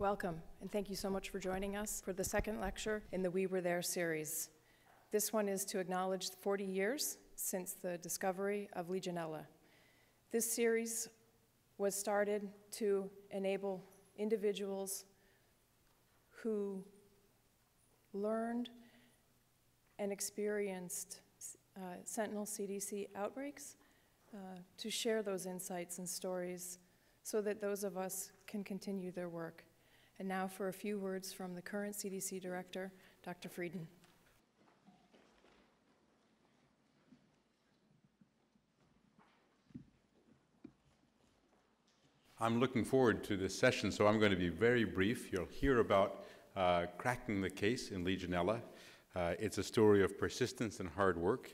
Welcome, and thank you so much for joining us for the second lecture in the We Were There series. This one is to acknowledge 40 years since the discovery of Legionella. This series was started to enable individuals who learned and experienced sentinel CDC outbreaks to share those insights and stories so that those of us can continue their work. And now for a few words from the current CDC director, Dr. Frieden. I'm looking forward to this session, so I'm going to be very brief. You'll hear about cracking the case in Legionella. It's a story of persistence and hard work,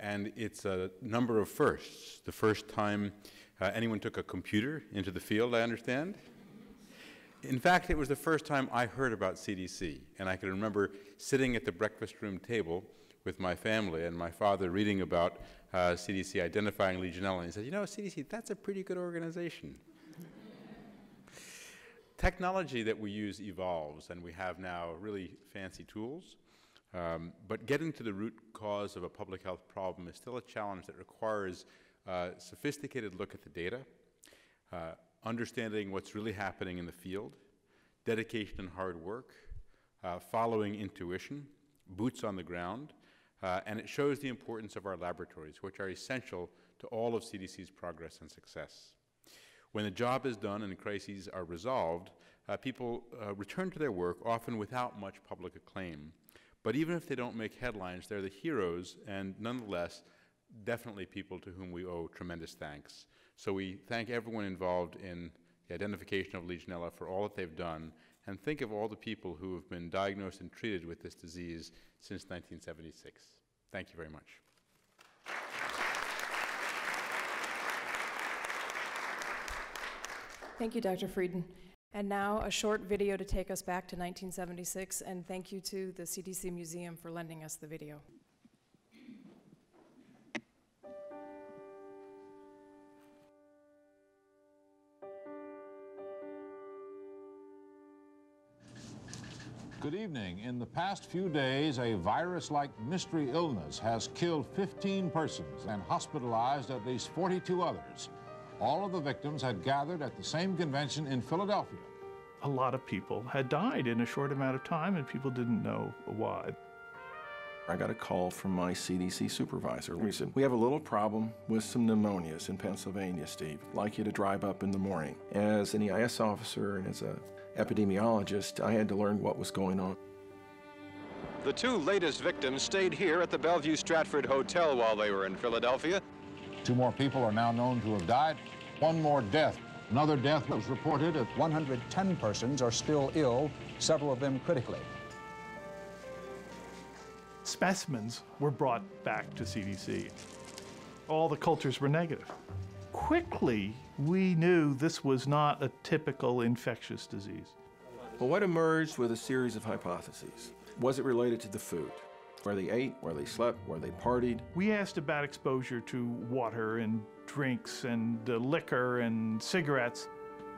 and it's a number of firsts. The first time anyone took a computer into the field, I understand. In fact, it was the first time I heard about CDC, and I can remember sitting at the breakfast room table with my family and my father reading about CDC identifying Legionella, and he said, you know, CDC, that's a pretty good organization. Technology that we use evolves, and we have now really fancy tools, but getting to the root cause of a public health problem is still a challenge that requires a sophisticated look at the data, understanding what's really happening in the field, dedication and hard work, following intuition, boots on the ground, and it shows the importance of our laboratories, which are essential to all of CDC's progress and success. When the job is done and crises are resolved, people return to their work, often without much public acclaim. But even if they don't make headlines, they're the heroes, and nonetheless, definitely people to whom we owe tremendous thanks. So we thank everyone involved in the identification of Legionella for all that they've done, and think of all the people who have been diagnosed and treated with this disease since 1976. Thank you very much. Thank you, Dr. Frieden. And now a short video to take us back to 1976, and thank you to the CDC Museum for lending us the video. Good evening. In the past few days, a virus-like mystery illness has killed 15 persons and hospitalized at least 42 others. All of the victims had gathered at the same convention in Philadelphia. A lot of people had died in a short amount of time, and people didn't know why. I got a call from my CDC supervisor. He said, we have a little problem with some pneumonias in Pennsylvania, Steve. I'd like you to drive up in the morning. As an EIS officer and as an epidemiologist, I had to learn what was going on. The two latest victims stayed here at the Bellevue Stratford Hotel while they were in Philadelphia. Two more people are now known to have died. One more death. Another death was reported. 110 persons are still ill, several of them critically. Specimens were brought back to CDC. All the cultures were negative. Quickly, we knew this was not a typical infectious disease. Well, what emerged was a series of hypotheses. Was it related to the food? Where they ate, where they slept, where they partied. We asked about exposure to water and drinks and liquor and cigarettes.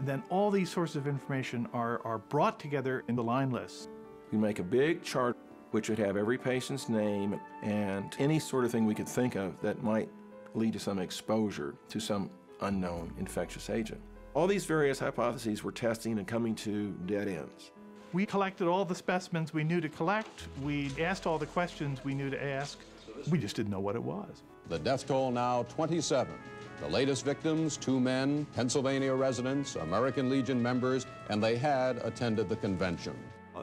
And then all these sources of information are brought together in the line lists. We make a big chart which would have every patient's name and any sort of thing we could think of that might lead to some exposure to some unknown infectious agent. All these various hypotheses were testing and coming to dead ends. We collected all the specimens we knew to collect. We asked all the questions we knew to ask. We just didn't know what it was. The death toll now 27. The latest victims, two men, Pennsylvania residents, American Legion members, and they had attended the convention.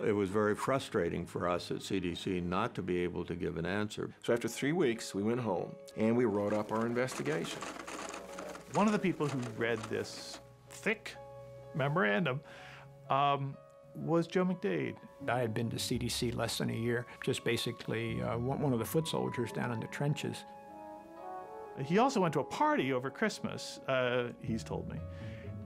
It was very frustrating for us at CDC not to be able to give an answer. So after 3 weeks, we went home and we wrote up our investigation. One of the people who read this thick memorandum was Joe McDade. I had been to CDC less than a year, just basically one of the foot soldiers down in the trenches. He also went to a party over Christmas, he's told me,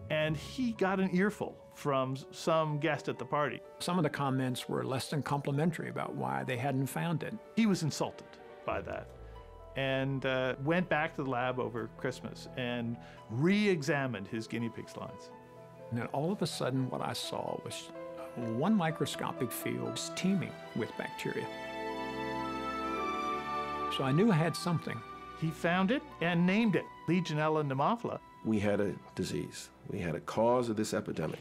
and he got an earful from some guest at the party. Some of the comments were less than complimentary about why they hadn't found it. He was insulted by that and went back to the lab over Christmas and re-examined his guinea pig slides. And then all of a sudden, what I saw was one microscopic field teeming with bacteria. So I knew I had something. He found it and named it Legionella pneumophila. We had a disease. We had a cause of this epidemic.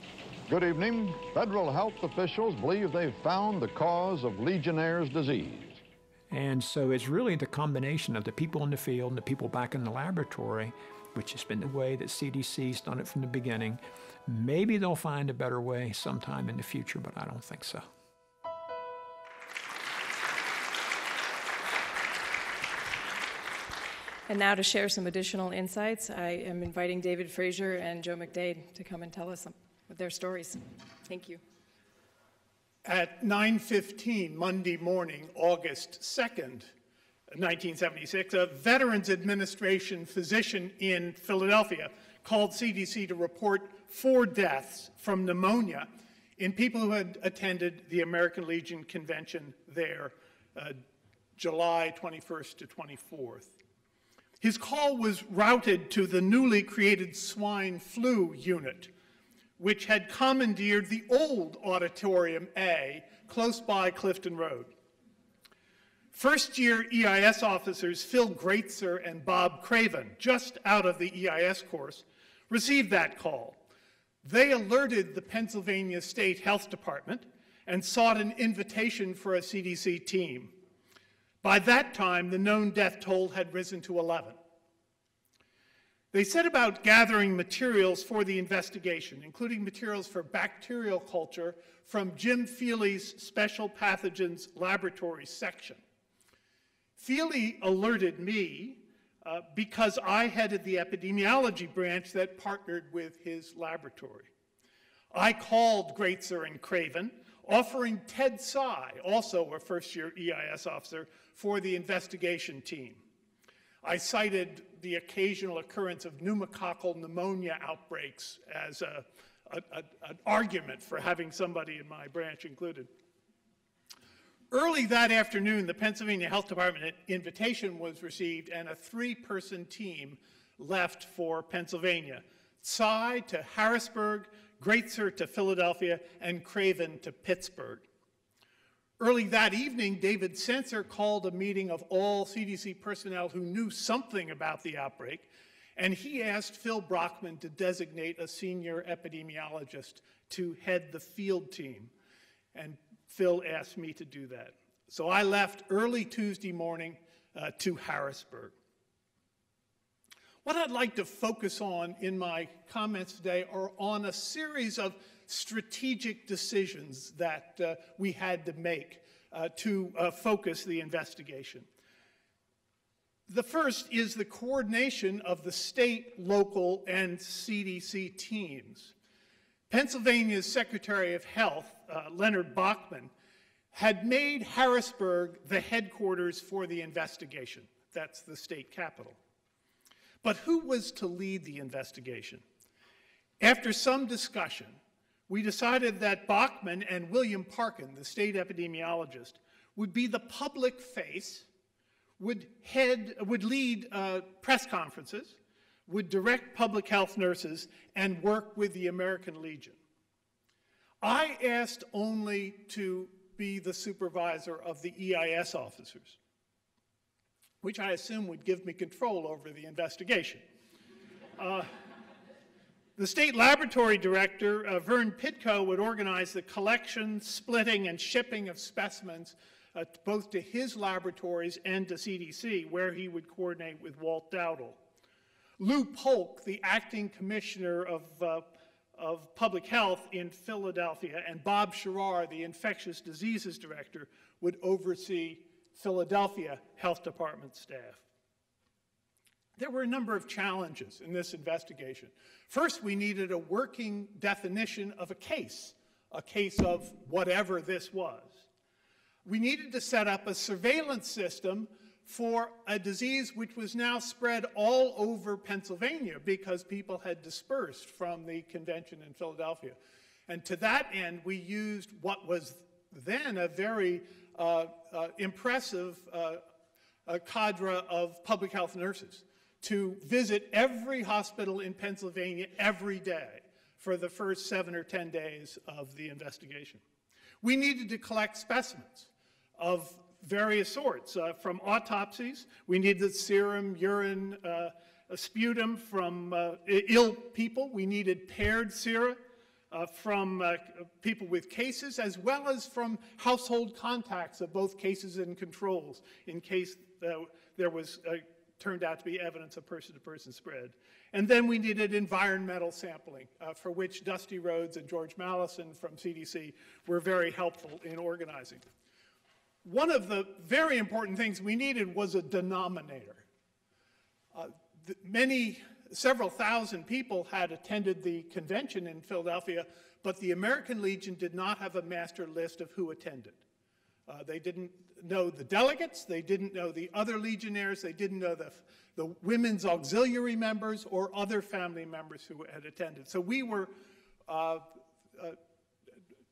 Good evening. Federal health officials believe they've found the cause of Legionnaire's disease. And so it's really the combination of the people in the field and the people back in the laboratory, which has been the way that CDC's done it from the beginning. Maybe they'll find a better way sometime in the future, but I don't think so. And now to share some additional insights, I am inviting David Fraser and Joe McDade to come and tell us their stories. Thank you. At 9:15 Monday morning, August 2nd, 1976, a Veterans Administration physician in Philadelphia called CDC to report 4 deaths from pneumonia in people who had attended the American Legion convention there, July 21st to 24th. His call was routed to the newly created swine flu unit, which had commandeered the old Auditorium A close by Clifton Road. First-year EIS officers Phil Graetzer and Bob Craven, just out of the EIS course, received that call. They alerted the Pennsylvania State Health Department and sought an invitation for a CDC team. By that time, the known death toll had risen to 11. They set about gathering materials for the investigation, including materials for bacterial culture from Jim Feely's Special Pathogens Laboratory section. Feely alerted me because I headed the epidemiology branch that partnered with his laboratory. I called Graetzer and Craven, offering Ted Tsai, also a first-year EIS officer, for the investigation team. I cited the occasional occurrence of pneumococcal pneumonia outbreaks as an argument for having somebody in my branch included. Early that afternoon, the Pennsylvania Health Department invitation was received, and a 3-person team left for Pennsylvania. Tsai to Harrisburg, Graetzer to Philadelphia, and Craven to Pittsburgh. Early that evening, David Sencer called a meeting of all CDC personnel who knew something about the outbreak, and he asked Phil Brockman to designate a senior epidemiologist to head the field team. And Phil asked me to do that. So I left early Tuesday morning to Harrisburg. What I'd like to focus on in my comments today are on a series of strategic decisions that we had to make to focus the investigation. The first is the coordination of the state, local, and CDC teams. Pennsylvania's Secretary of Health, Leonard Bachman, had made Harrisburg the headquarters for the investigation. That's the state capital. But who was to lead the investigation? After some discussion, we decided that Bachman and William Parkin, the state epidemiologist, would be the public face, would lead press conferences, would direct public health nurses, and work with the American Legion. I asked only to be the supervisor of the EIS officers, which I assume would give me control over the investigation. The state laboratory director, Vern Pitko, would organize the collection, splitting, and shipping of specimens both to his laboratories and to CDC, where he would coordinate with Walt Dowdle. Lou Polk, the acting commissioner of public health in Philadelphia, and Bob Sherrar, the infectious diseases director, would oversee Philadelphia Health Department staff. There were a number of challenges in this investigation. First, we needed a working definition of a case of whatever this was. We needed to set up a surveillance system for a disease which was now spread all over Pennsylvania because people had dispersed from the convention in Philadelphia. And to that end, we used what was then a very impressive cadre of public health nurses to visit every hospital in Pennsylvania every day for the first 7 or 10 days of the investigation. We needed to collect specimens of various sorts from autopsies. We needed serum, urine, sputum from ill people. We needed paired sera from people with cases, as well as from household contacts of both cases and controls, in case there was turned out to be evidence of person-to-person spread. And then we needed environmental sampling, for which Dusty Rhodes and George Mallison from CDC were very helpful in organizing. One of the very important things we needed was a denominator. Several thousand people had attended the convention in Philadelphia, but the American Legion did not have a master list of who attended. They didn't know the delegates, they didn't know the other legionnaires, they didn't know the women's auxiliary members or other family members who had attended. So we were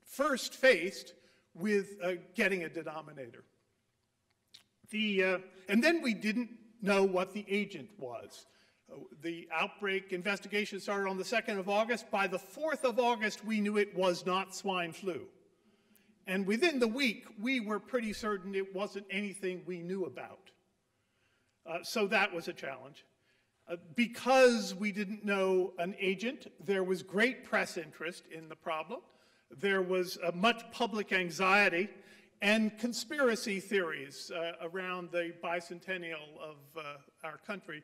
first faced with getting a denominator. And then we didn't know what the agent was. The outbreak investigation started on the 2nd of August. By the 4th of August, we knew it was not swine flu. And within the week, we were pretty certain it wasn't anything we knew about. So that was a challenge. Because we didn't know an agent, there was great press interest in the problem. There was much public anxiety and conspiracy theories around the bicentennial of our country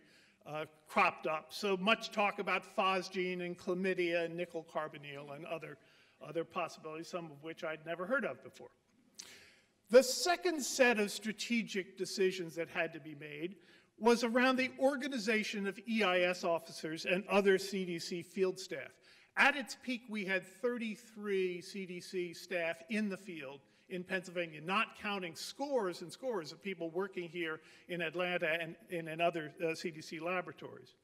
cropped up. So much talk about phosgene and chlamydia and nickel carbonyl and other possibilities, some of which I'd never heard of before. The second set of strategic decisions that had to be made was around the organization of EIS officers and other CDC field staff. At its peak, we had 33 CDC staff in the field in Pennsylvania, not counting scores and scores of people working here in Atlanta and in other CDC laboratories.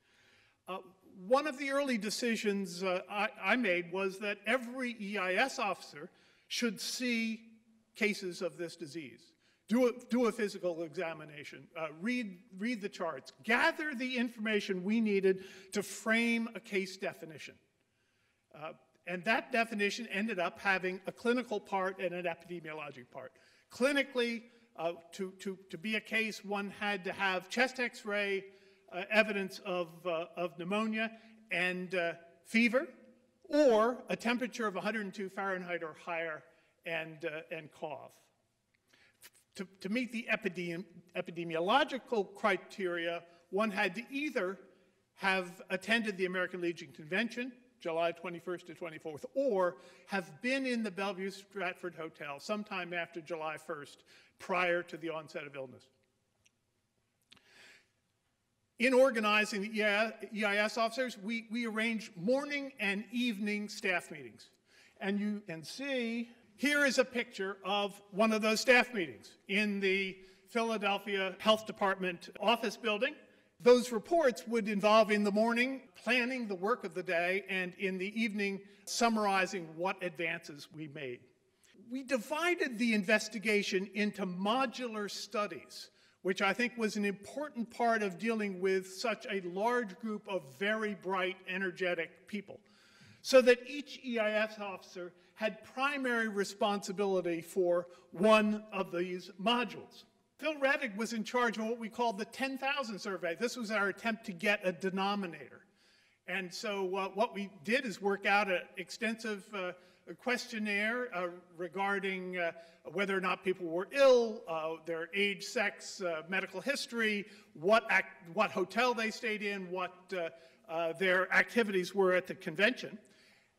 One of the early decisions I made was that every EIS officer should see cases of this disease, do a physical examination, read the charts, gather the information we needed to frame a case definition. And that definition ended up having a clinical part and an epidemiologic part. Clinically, to be a case, one had to have chest X-ray evidence of pneumonia and fever, or a temperature of 102 Fahrenheit or higher and cough. To meet the epidemiological criteria, one had to either have attended the American Legion Convention, July 21st to 24th, or have been in the Bellevue Stratford Hotel sometime after July 1st, prior to the onset of illness. In organizing the EIS officers, we arranged morning and evening staff meetings. And you can see, here is a picture of one of those staff meetings in the Philadelphia Health Department office building. Those reports would involve, in the morning, planning the work of the day, and in the evening, summarizing what advances we made. We divided the investigation into modular studies, which I think was an important part of dealing with such a large group of very bright, energetic people, so that each EIS officer had primary responsibility for one of these modules. Phil Graetzer was in charge of what we called the 10,000 survey. This was our attempt to get a denominator. And so what we did is work out an extensive questionnaire regarding whether or not people were ill, their age, sex, medical history, what hotel they stayed in, what their activities were at the convention.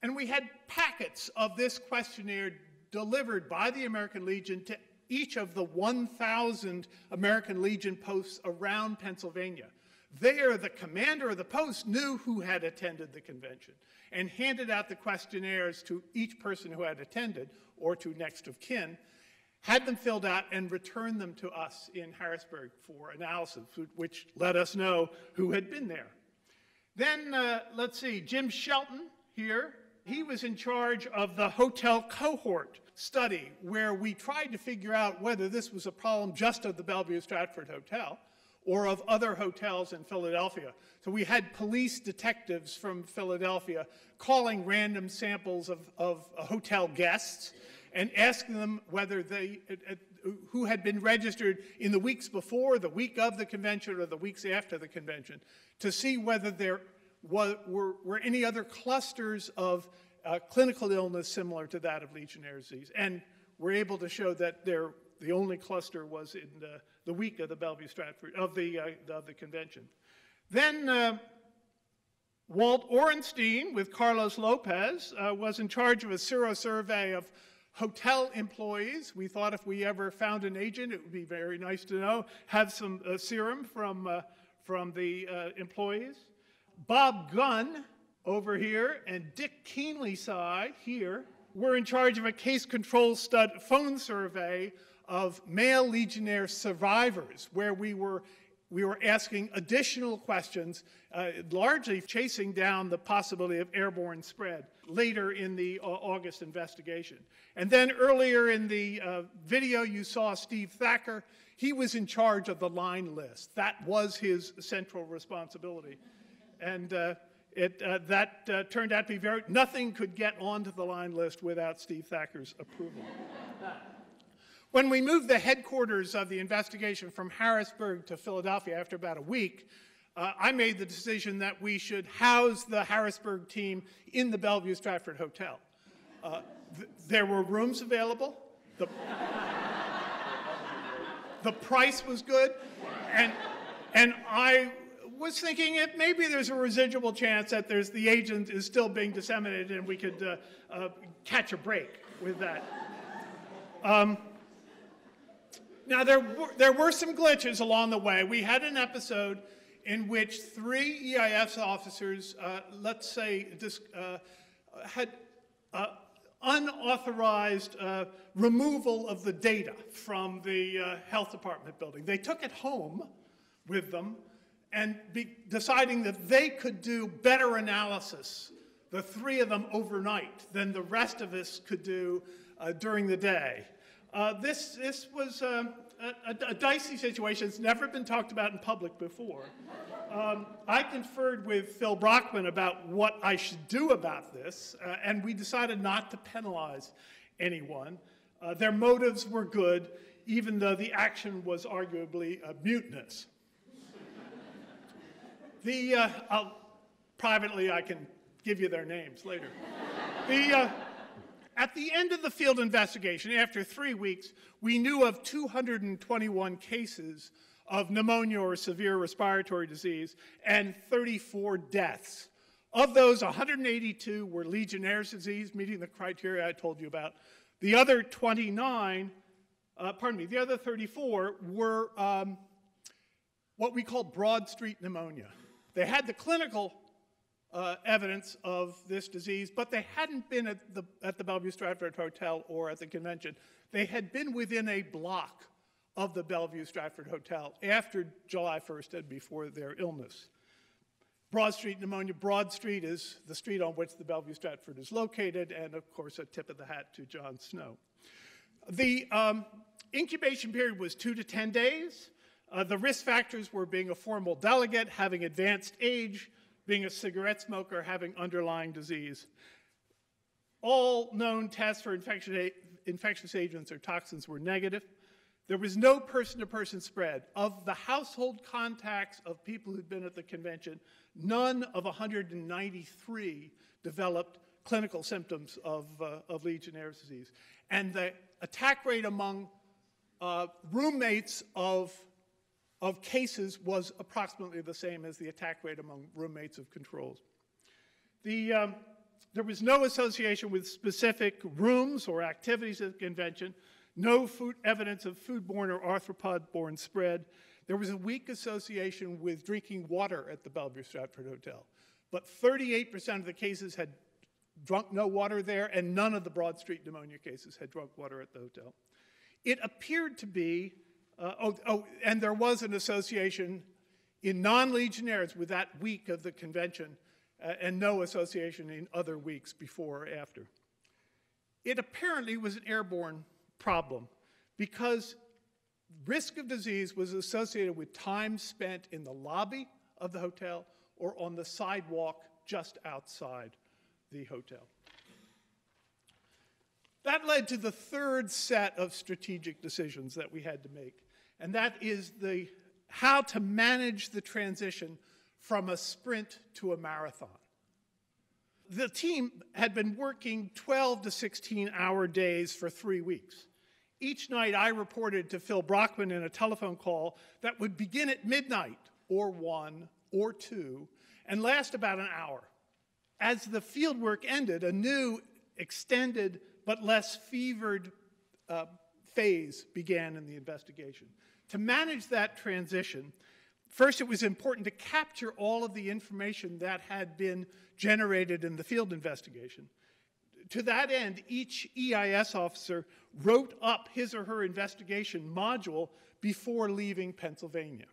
And we had packets of this questionnaire delivered by the American Legion to each of the 1,000 American Legion posts around Pennsylvania. There, the commander of the post knew who had attended the convention and handed out the questionnaires to each person who had attended, or to next of kin, had them filled out and returned them to us in Harrisburg for analysis, which let us know who had been there. Then, let's see, Jim Shelton here, he was in charge of the hotel cohort study, where we tried to figure out whether this was a problem just of the Bellevue Stratford Hotel or of other hotels in Philadelphia. So we had police detectives from Philadelphia calling random samples of hotel guests and asking them whether they, who had been registered in the weeks before, the week of the convention, or the weeks after the convention, to see whether there were any other clusters of clinical illness similar to that of Legionnaires' disease. And we're able to show that there, the only cluster was in the week of the Bellevue Stratford, of the convention. Then Walt Orenstein, with Carlos Lopez, was in charge of a sero-survey of hotel employees. We thought if we ever found an agent, it would be very nice to know, have some serum from the employees. Bob Gunn over here and Dick Keenlyside here were in charge of a case control phone survey of male Legionnaire survivors, where we were asking additional questions, largely chasing down the possibility of airborne spread later in the August investigation. And then earlier in the video, you saw Steve Thacker. He was in charge of the line list. That was his central responsibility. And that turned out to be very, nothing could get onto the line list without Steve Thacker's approval. When we moved the headquarters of the investigation from Harrisburg to Philadelphia after about a week, I made the decision that we should house the Harrisburg team in the Bellevue Stratford Hotel. There were rooms available. The price was good. And I was thinking that maybe there's a residual chance that there's, the agent is still being disseminated and we could catch a break with that. Now, there were some glitches along the way. We had an episode in which 3 EIS officers, let's say, had unauthorized removal of the data from the health department building. They took it home with them, and deciding that they could do better analysis, the 3 of them overnight, than the rest of us could do during the day. This was a dicey situation. It's never been talked about in public before. I conferred with Phil Brockman about what I should do about this, and we decided not to penalize anyone. Their motives were good, even though the action was arguably mutinous. Privately, I can give you their names later. At the end of the field investigation, after 3 weeks, we knew of 221 cases of pneumonia or severe respiratory disease and 34 deaths. Of those, 182 were Legionnaire's disease, meeting the criteria I told you about. The other 34 were what we call Broad Street pneumonia. They had the clinical evidence of this disease, but they hadn't been at the Bellevue Stratford Hotel or at the convention. They had been within a block of the Bellevue Stratford Hotel after July 1st and before their illness. Broad Street pneumonia. Broad Street is the street on which the Bellevue Stratford is located, and of course a tip of the hat to John Snow. The incubation period was 2 to 10 days. The risk factors were being a formal delegate, having advanced age, being a cigarette smoker, having underlying disease. All known tests for infectious agents or toxins were negative. There was no person-to-person spread. Of the household contacts of people who'd been at the convention, none of 193 developed clinical symptoms of Legionnaire's disease. And the attack rate among roommates of cases was approximately the same as the attack rate among roommates of controls. There was no association with specific rooms or activities at the convention, no evidence of foodborne or arthropod-borne spread. There was a weak association with drinking water at the Bellevue Stratford Hotel, but 38% of the cases had drunk no water there, and none of the Broad Street pneumonia cases had drunk water at the hotel. It appeared to be and there was an association in non-Legionnaires with that week of the convention and no association in other weeks before or after. It apparently was an airborne problem because risk of disease was associated with time spent in the lobby of the hotel or on the sidewalk just outside the hotel. That led to the third set of strategic decisions that we had to make, and that is the how to manage the transition from a sprint to a marathon. The team had been working 12 to 16-hour days for 3 weeks. Each night I reported to Phil Brockman in a telephone call that would begin at midnight or 1 or 2 and last about an hour. As the field work ended, a new, extended, but less fevered phase began in the investigation. To manage that transition, first, it was important to capture all of the information that had been generated in the field investigation. To that end, each EIS officer wrote up his or her investigation module before leaving Pennsylvania.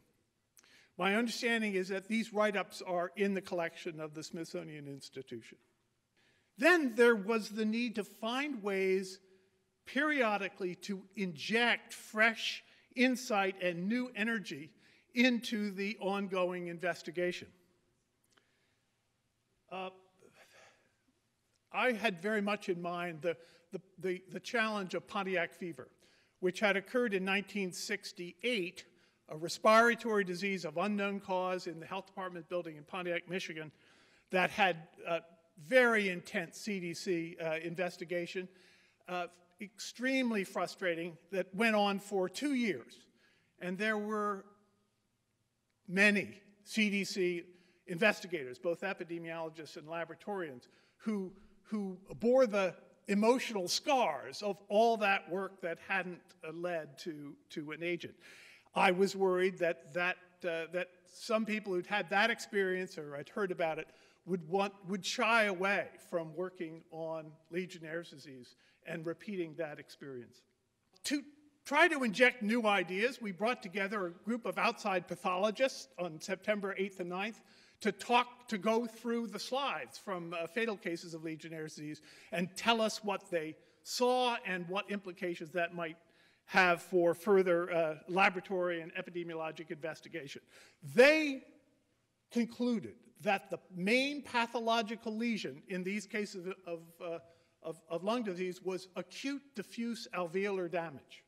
My understanding is that these write-ups are in the collection of the Smithsonian Institution. Then there was the need to find ways periodically to inject fresh insight and new energy into the ongoing investigation. I had very much in mind the challenge of Pontiac fever, which had occurred in 1968, a respiratory disease of unknown cause in the health department building in Pontiac, Michigan, that had a very intense CDC investigation, extremely frustrating, that went on for 2 years. And there were many CDC investigators, both epidemiologists and laboratorians, who bore the emotional scars of all that work that hadn't led to an agent. I was worried that some people who'd had that experience or had heard about it would shy away from working on Legionnaire's disease and repeating that experience. To try to inject new ideas, we brought together a group of outside pathologists on September 8th and 9th to go through the slides from fatal cases of Legionnaire's disease and tell us what they saw and what implications that might have for further laboratory and epidemiologic investigation. They concluded that the main pathological lesion in these cases of lung disease was acute diffuse alveolar damage.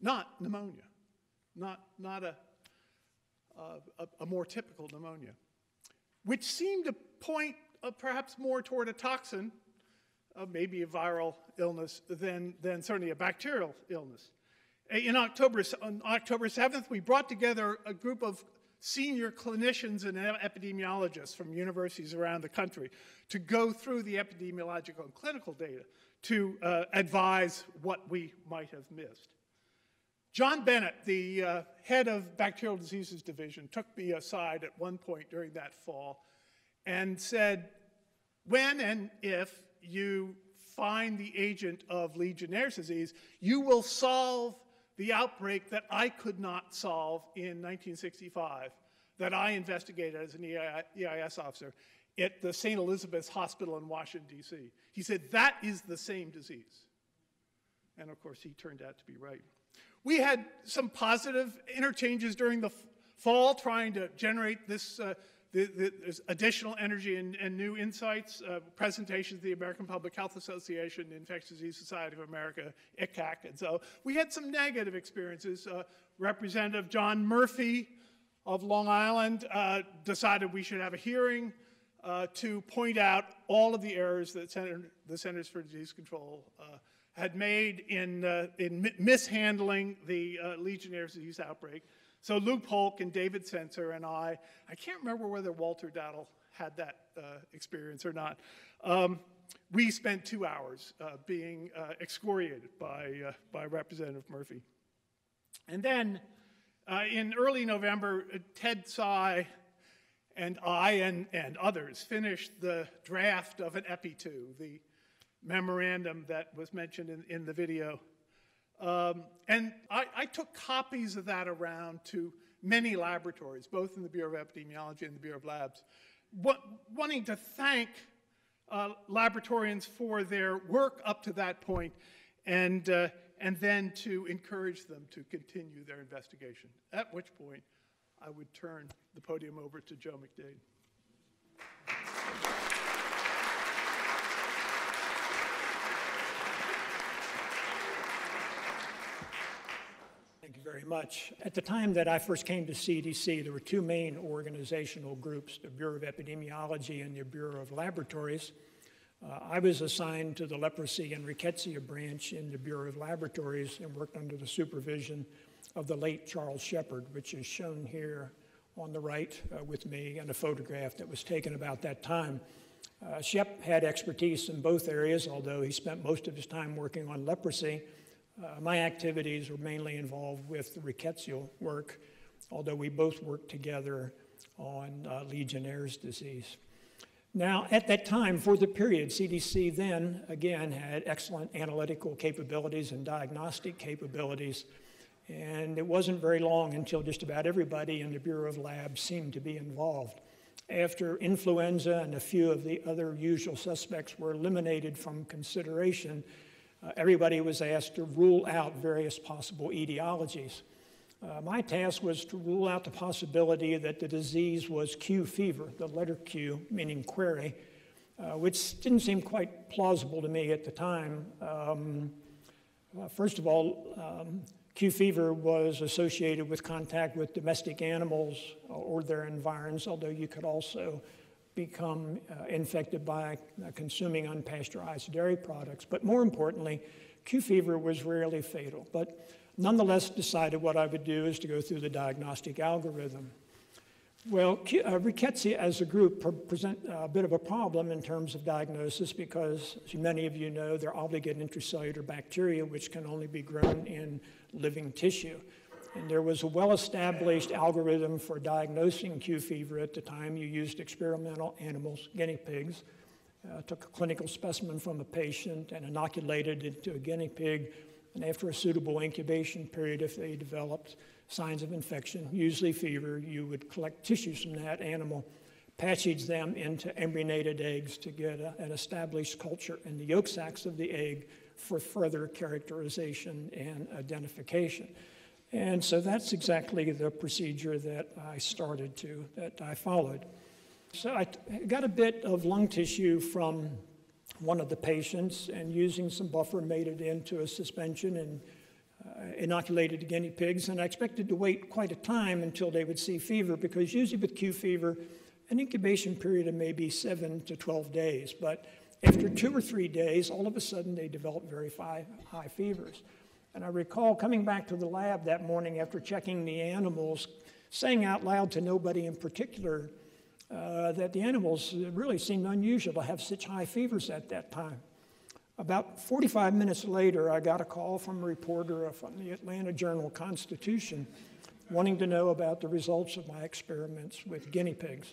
Not pneumonia, not a more typical pneumonia, which seemed to point perhaps more toward a toxin, maybe a viral illness, than certainly a bacterial illness. On October 7th, we brought together a group of senior clinicians and epidemiologists from universities around the country to go through the epidemiological and clinical data to advise what we might have missed. John Bennett, the head of Bacterial Diseases Division, took me aside at one point during that fall and said, when and if you find the agent of Legionnaire's disease, you will solve the outbreak that I could not solve in 1965, that I investigated as an EIS officer at the St. Elizabeth's Hospital in Washington, D.C. He said, that is the same disease. And of course, he turned out to be right. We had some positive interchanges during the fall trying to generate this this additional energy and new insights, presentations to the American Public Health Association, the Infectious Disease Society of America, ICAC, and so we had some negative experiences. Representative John Murphy of Long Island decided we should have a hearing to point out all of the errors that the Centers for Disease Control had made in mishandling the Legionnaire's disease outbreak. So Lou Polk and David Sencer and I can't remember whether Walter Dowdle had that experience or not. We spent 2 hours being excoriated by Representative Murphy. And then in early November, Ted Tsai and I and others finished the draft of an EPI-2, the memorandum that was mentioned in the video. And I took copies of that around to many laboratories, both in the Bureau of Epidemiology and the Bureau of Labs, wanting to thank laboratorians for their work up to that point and then to encourage them to continue their investigation, at which point I would turn the podium over to Joe McDade. Thank you very much. At the time that I first came to CDC, there were two main organizational groups, the Bureau of Epidemiology and the Bureau of Laboratories. I was assigned to the leprosy and rickettsia branch in the Bureau of Laboratories and worked under the supervision of the late Charles Shepard, which is shown here on the right with me and a photograph that was taken about that time. Shep had expertise in both areas, although he spent most of his time working on leprosy. My activities were mainly involved with the rickettsial work, although we both worked together on Legionnaire's disease. Now, at that time, for the period, CDC then, again, had excellent analytical capabilities and diagnostic capabilities, and it wasn't very long until just about everybody in the Bureau of Labs seemed to be involved. After influenza and a few of the other usual suspects were eliminated from consideration, everybody was asked to rule out various possible etiologies. My task was to rule out the possibility that the disease was Q fever, the letter Q, meaning query, which didn't seem quite plausible to me at the time. First of all, Q fever was associated with contact with domestic animals or their environs, although you could also become infected by consuming unpasteurized dairy products. But more importantly, Q fever was rarely fatal. But nonetheless, decided what I would do is to go through the diagnostic algorithm. Well, rickettsia as a group present a bit of a problem in terms of diagnosis because, as many of you know, they're obligate intracellular bacteria which can only be grown in living tissue. And there was a well-established algorithm for diagnosing Q fever at the time. You used experimental animals, guinea pigs, took a clinical specimen from a patient and inoculated it to a guinea pig. And after a suitable incubation period, if they developed signs of infection, usually fever, you would collect tissues from that animal, package them into embryonated eggs to get an established culture in the yolk sacs of the egg for further characterization and identification. And so that's exactly the procedure that I started to, that I followed. So I got a bit of lung tissue from one of the patients and using some buffer made it into a suspension and inoculated guinea pigs, and I expected to wait quite a time until they would see fever because usually with Q fever, an incubation period of maybe 7 to 12 days, but after 2 or 3 days, all of a sudden they developed very high fevers. And I recall coming back to the lab that morning after checking the animals, saying out loud to nobody in particular, that the animals really seemed unusual to have such high fevers at that time. About 45 minutes later, I got a call from a reporter from the Atlanta Journal-Constitution wanting to know about the results of my experiments with guinea pigs,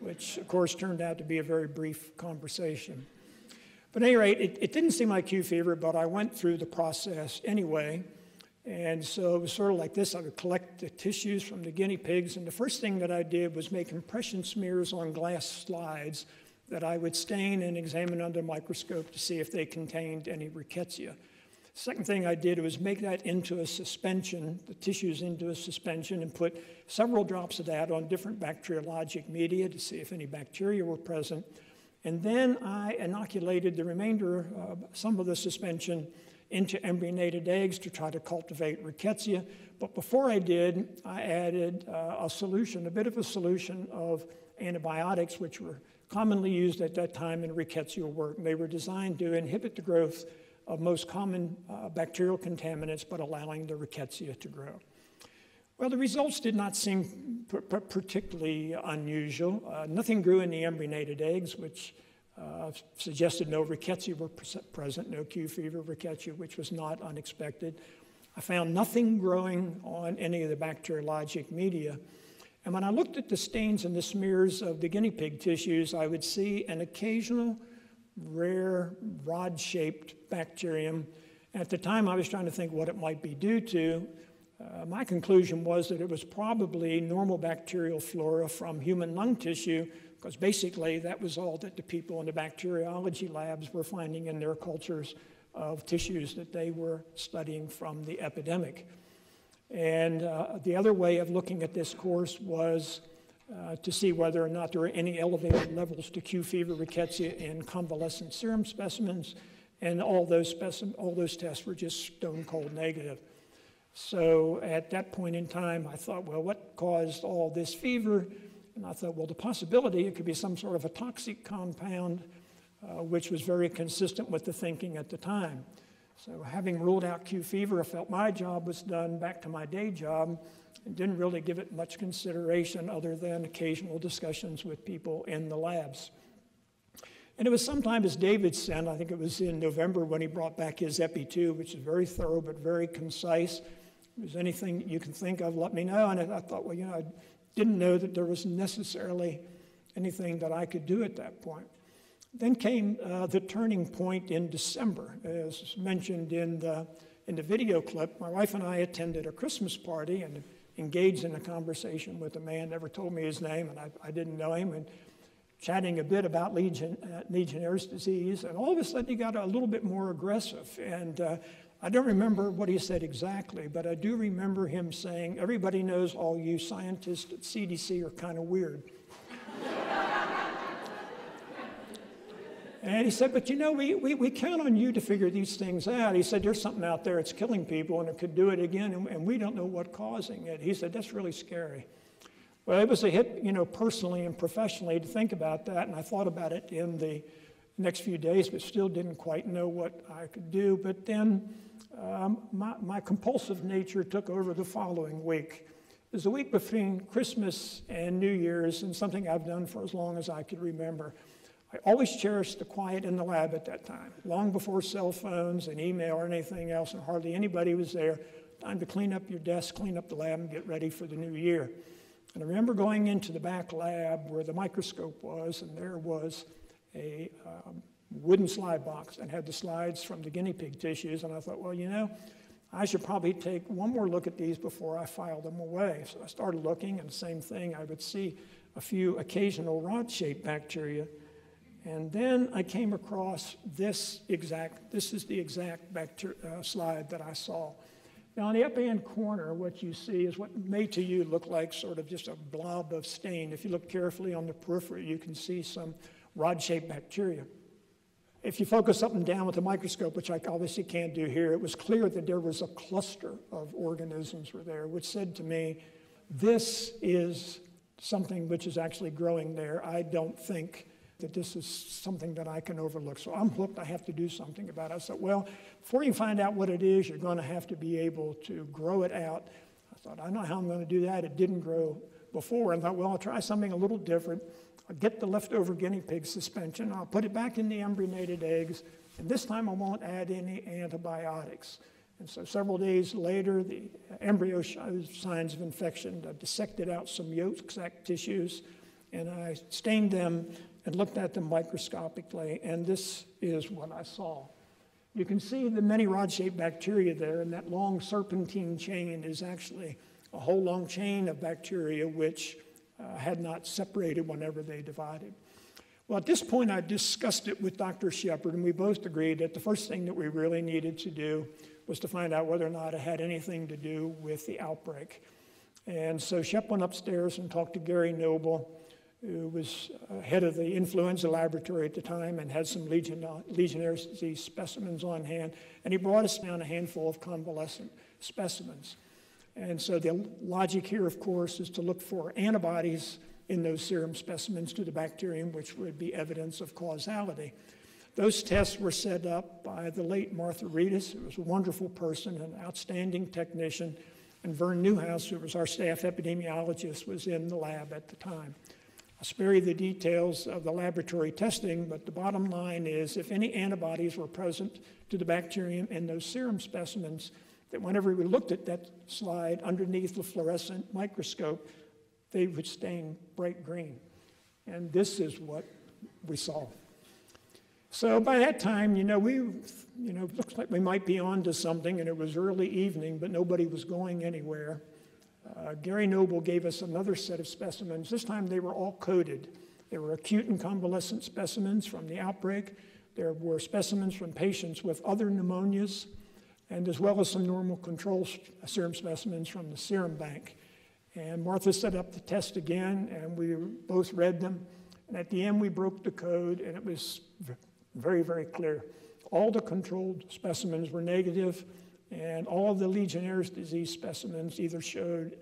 which of course turned out to be a very brief conversation. But at any rate, it didn't seem like Q fever, but I went through the process anyway. And so it was sort of like this. I would collect the tissues from the guinea pigs, and the first thing that I did was make impression smears on glass slides that I would stain and examine under a microscope to see if they contained any rickettsia. Second thing I did was make that into a suspension, the tissues into a suspension, and put several drops of that on different bacteriologic media to see if any bacteria were present. And then I inoculated the remainder, some of the suspension, into embryonated eggs to try to cultivate rickettsia. But before I did, I added a solution, a bit of a solution of antibiotics, which were commonly used at that time in rickettsial work. They were designed to inhibit the growth of most common bacterial contaminants, but allowing the rickettsia to grow. Well, the results did not seem particularly unusual. Nothing grew in the embryonated eggs, which suggested no rickettsia were present, no Q fever rickettsia, which was not unexpected. I found nothing growing on any of the bacteriologic media. And when I looked at the stains and the smears of the guinea pig tissues, I would see an occasional rare rod-shaped bacterium. At the time, I was trying to think what it might be due to. My conclusion was that it was probably normal bacterial flora from human lung tissue, because basically that was all that the people in the bacteriology labs were finding in their cultures of tissues that they were studying from the epidemic. And the other way of looking at this course was to see whether or not there were any elevated levels to Q fever, rickettsia, and convalescent serum specimens, and all those tests were just stone cold negative. So at that point in time, I thought, well, what caused all this fever? And I thought, well, the possibility it could be some sort of a toxic compound, which was very consistent with the thinking at the time. So having ruled out Q fever, I felt my job was done, back to my day job, and didn't really give it much consideration other than occasional discussions with people in the labs. And it was sometime as David sent, I think it was in November, when he brought back his EPI-2, which is very thorough but very concise. If there's anything you can think of, let me know. And I thought, well, you know, I didn't know that there was necessarily anything that I could do at that point. Then came the turning point in December. As mentioned in the video clip, my wife and I attended a Christmas party and engaged in a conversation with a man, never told me his name, and I didn't know him. And chatting a bit about Legionnaire's disease, and all of a sudden he got a little bit more aggressive. And I don't remember what he said exactly, but I do remember him saying, "Everybody knows all you scientists at CDC are kind of weird." And he said, "But you know, we count on you to figure these things out." He said, "There's something out there, it's killing people, and it could do it again, and we don't know what's causing it." He said, "That's really scary." Well, it was a hit, you know, personally and professionally to think about that, and I thought about it in the next few days, but still didn't quite know what I could do. But then my compulsive nature took over the following week. It was the week between Christmas and New Year's, and something I've done for as long as I could remember. I always cherished the quiet in the lab at that time, long before cell phones and email or anything else, and hardly anybody was there. Time to clean up your desk, clean up the lab, and get ready for the new year. And I remember going into the back lab where the microscope was, and there was a wooden slide box and had the slides from the guinea pig tissues. And I thought, well, you know, I should probably take one more look at these before I file them away. So I started looking, and the same thing, I would see a few occasional rod-shaped bacteria. And then I came across this is the exact slide that I saw. Now, on the up hand corner, what you see is what may to you look like sort of just a blob of stain. If you look carefully on the periphery, you can see some rod-shaped bacteria. If you focus up and down with the microscope, which I obviously can't do here, it was clear that there was a cluster of organisms were there, which said to me, this is something which is actually growing there. I don't think that this is something that I can overlook. So I'm hooked, I have to do something about it. I said, well, before you find out what it is, you're gonna have to be able to grow it out. I thought, I know how I'm gonna do that. It didn't grow before. And I thought, well, I'll try something a little different. I'll get the leftover guinea pig suspension, I'll put it back in the embryonated eggs, and this time I won't add any antibiotics. And so several days later, the embryo shows signs of infection. I dissected out some yolk sac tissues, and I stained them and looked at them microscopically, and this is what I saw. You can see the many rod-shaped bacteria there, and that long serpentine chain is actually a whole long chain of bacteria which had not separated whenever they divided. Well, at this point, I discussed it with Dr. Shepard, and we both agreed that the first thing that we really needed to do was to find out whether or not it had anything to do with the outbreak. And so Shep went upstairs and talked to Gary Noble, who was head of the influenza laboratory at the time and had some Legionnaire's disease specimens on hand, and he brought us down a handful of convalescent specimens. And so the logic here, of course, is to look for antibodies in those serum specimens to the bacterium, which would be evidence of causality. Those tests were set up by the late Martha Reedus, who was a wonderful person, an outstanding technician, and Vern Newhouse, who was our staff epidemiologist, was in the lab at the time. I'll spare you the details of the laboratory testing, but the bottom line is if any antibodies were present to the bacterium in those serum specimens, that whenever we looked at that slide underneath the fluorescent microscope, they would stain bright green. And this is what we saw. So by that time, you know, it looks like we might be onto something, and it was early evening, but nobody was going anywhere. Gary Noble gave us another set of specimens. This time they were all coded. They were acute and convalescent specimens from the outbreak. There were specimens from patients with other pneumonias, and as well as some normal control serum specimens from the serum bank. And Martha set up the test again, and we both read them. And at the end, we broke the code, and it was very, very clear. All the controlled specimens were negative, and all of the Legionnaire's disease specimens either showed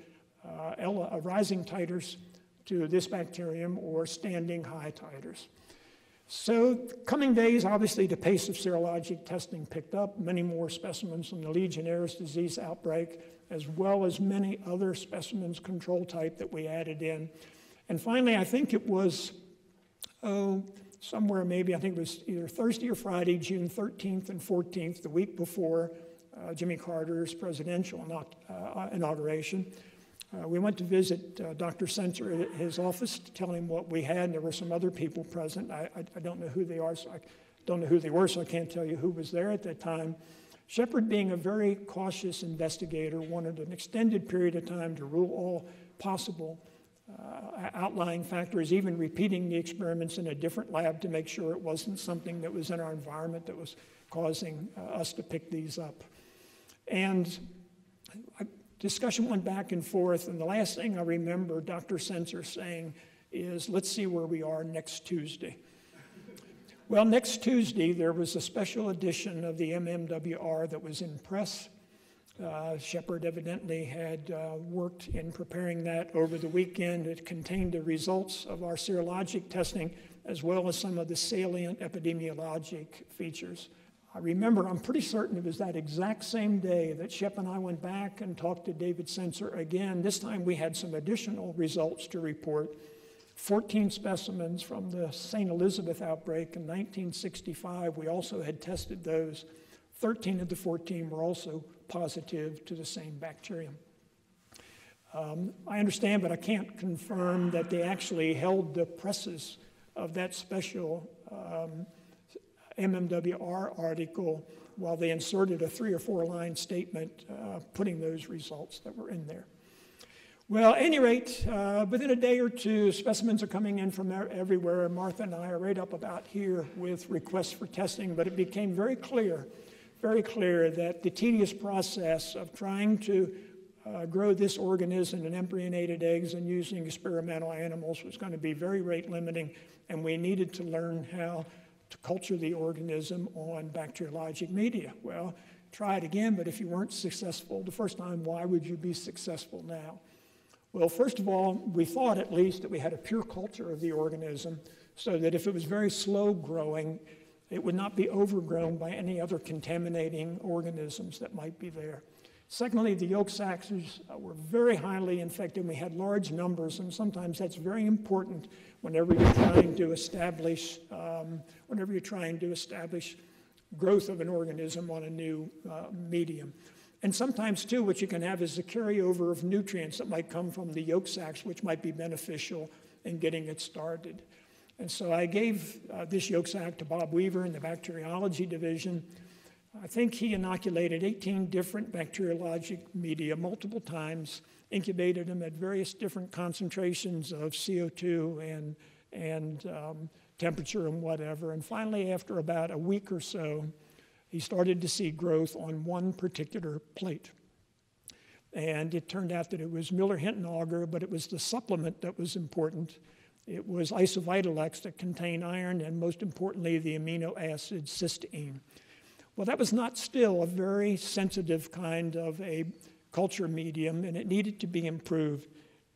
rising titers to this bacterium or standing high titers. So coming days, obviously, the pace of serologic testing picked up, many more specimens from the Legionnaire's disease outbreak, as well as many other specimens control type that we added in. And finally, I think it was somewhere maybe, I think it was either Thursday or Friday, June 13th and 14th, the week before Jimmy Carter's presidential inauguration. We went to visit Dr. Sencer at his office to tell him what we had. And there were some other people present. I don't know who they are, so I don't know who they were, so I can't tell you who was there at that time. Shepard, being a very cautious investigator, wanted an extended period of time to rule all possible outlying factors, even repeating the experiments in a different lab to make sure it wasn't something that was in our environment that was causing us to pick these up. And discussion went back and forth, and the last thing I remember Dr. Sencer saying is, let's see where we are next Tuesday. Well, next Tuesday, there was a special edition of the MMWR that was in press. Shepard evidently had worked in preparing that over the weekend. It contained the results of our serologic testing, as well as some of the salient epidemiologic features. I remember, I'm pretty certain it was that exact same day that Shep and I went back and talked to David Sencer again. This time we had some additional results to report. 14 specimens from the St. Elizabeth outbreak in 1965. We also had tested those. 13 of the 14 were also positive to the same bacterium. I understand, but I can't confirm that they actually held the presses of that special MMWR article while they inserted a 3- or 4-line statement putting those results that were in there. Well, at any rate, within a day or two, specimens are coming in from everywhere. Martha and I are right up about here with requests for testing, but it became very clear that the tedious process of trying to grow this organism in embryonated eggs and using experimental animals was going to be very rate limiting, and we needed to learn how to culture the organism on bacteriologic media. Well, try it again, but if you weren't successful the first time, why would you be successful now? Well, first of all, we thought at least that we had a pure culture of the organism so that if it was very slow growing, it would not be overgrown by any other contaminating organisms that might be there. Secondly, the yolk sacs were very highly infected. We had large numbers, and sometimes that's very important whenever you're trying to establish growth of an organism on a new medium. And sometimes, too, what you can have is a carryover of nutrients that might come from the yolk sacs, which might be beneficial in getting it started. And so I gave this yolk sac to Bob Weaver in the bacteriology division. I think he inoculated 18 different bacteriologic media multiple times, incubated them at various different concentrations of CO2 and temperature and whatever. And finally, after about a week or so, he started to see growth on one particular plate. And it turned out that it was Miller-Hinton agar, but it was the supplement that was important. It was Isovitalex that contained iron and, most importantly, the amino acid cysteine. Well, that was not still a very sensitive kind of a culture medium, and it needed to be improved.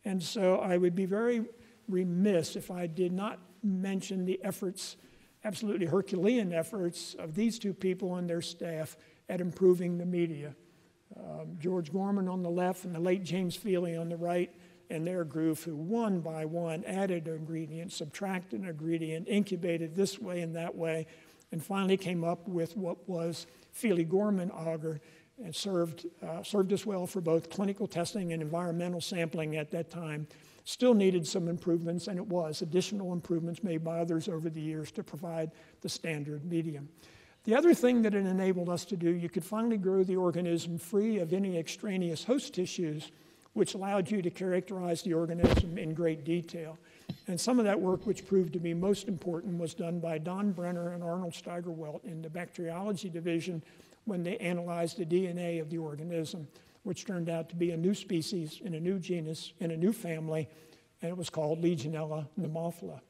And so I would be very remiss if I did not mention the efforts, absolutely Herculean efforts, of these two people and their staff at improving the media. George Gorman on the left and the late James Feely on the right, and their group, who one by one added an ingredient, subtracted an ingredient, incubated this way and that way, and finally came up with what was Feely-Gorman agar, and served us well for both clinical testing and environmental sampling at that time. Still needed some improvements, and it was additional improvements made by others over the years to provide the standard medium. The other thing that it enabled us to do, you could finally grow the organism free of any extraneous host tissues, which allowed you to characterize the organism in great detail. And some of that work, which proved to be most important, was done by Don Brenner and Arnold Steigerwelt in the bacteriology division when they analyzed the DNA of the organism, which turned out to be a new species in a new genus in a new family, and it was called Legionella pneumophila.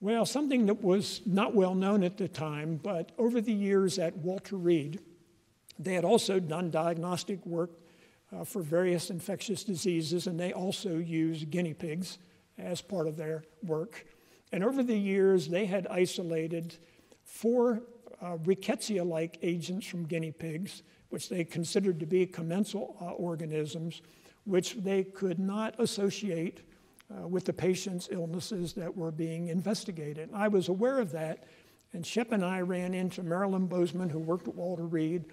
Well, something that was not well known at the time, but over the years at Walter Reed, they had also done diagnostic work for various infectious diseases, and they also used guinea pigs as part of their work. And over the years, they had isolated 4 rickettsia-like agents from guinea pigs, which they considered to be commensal organisms, which they could not associate with the patient's illnesses that were being investigated. And I was aware of that, and Shep and I ran into Marilyn Bozeman, who worked at Walter Reed,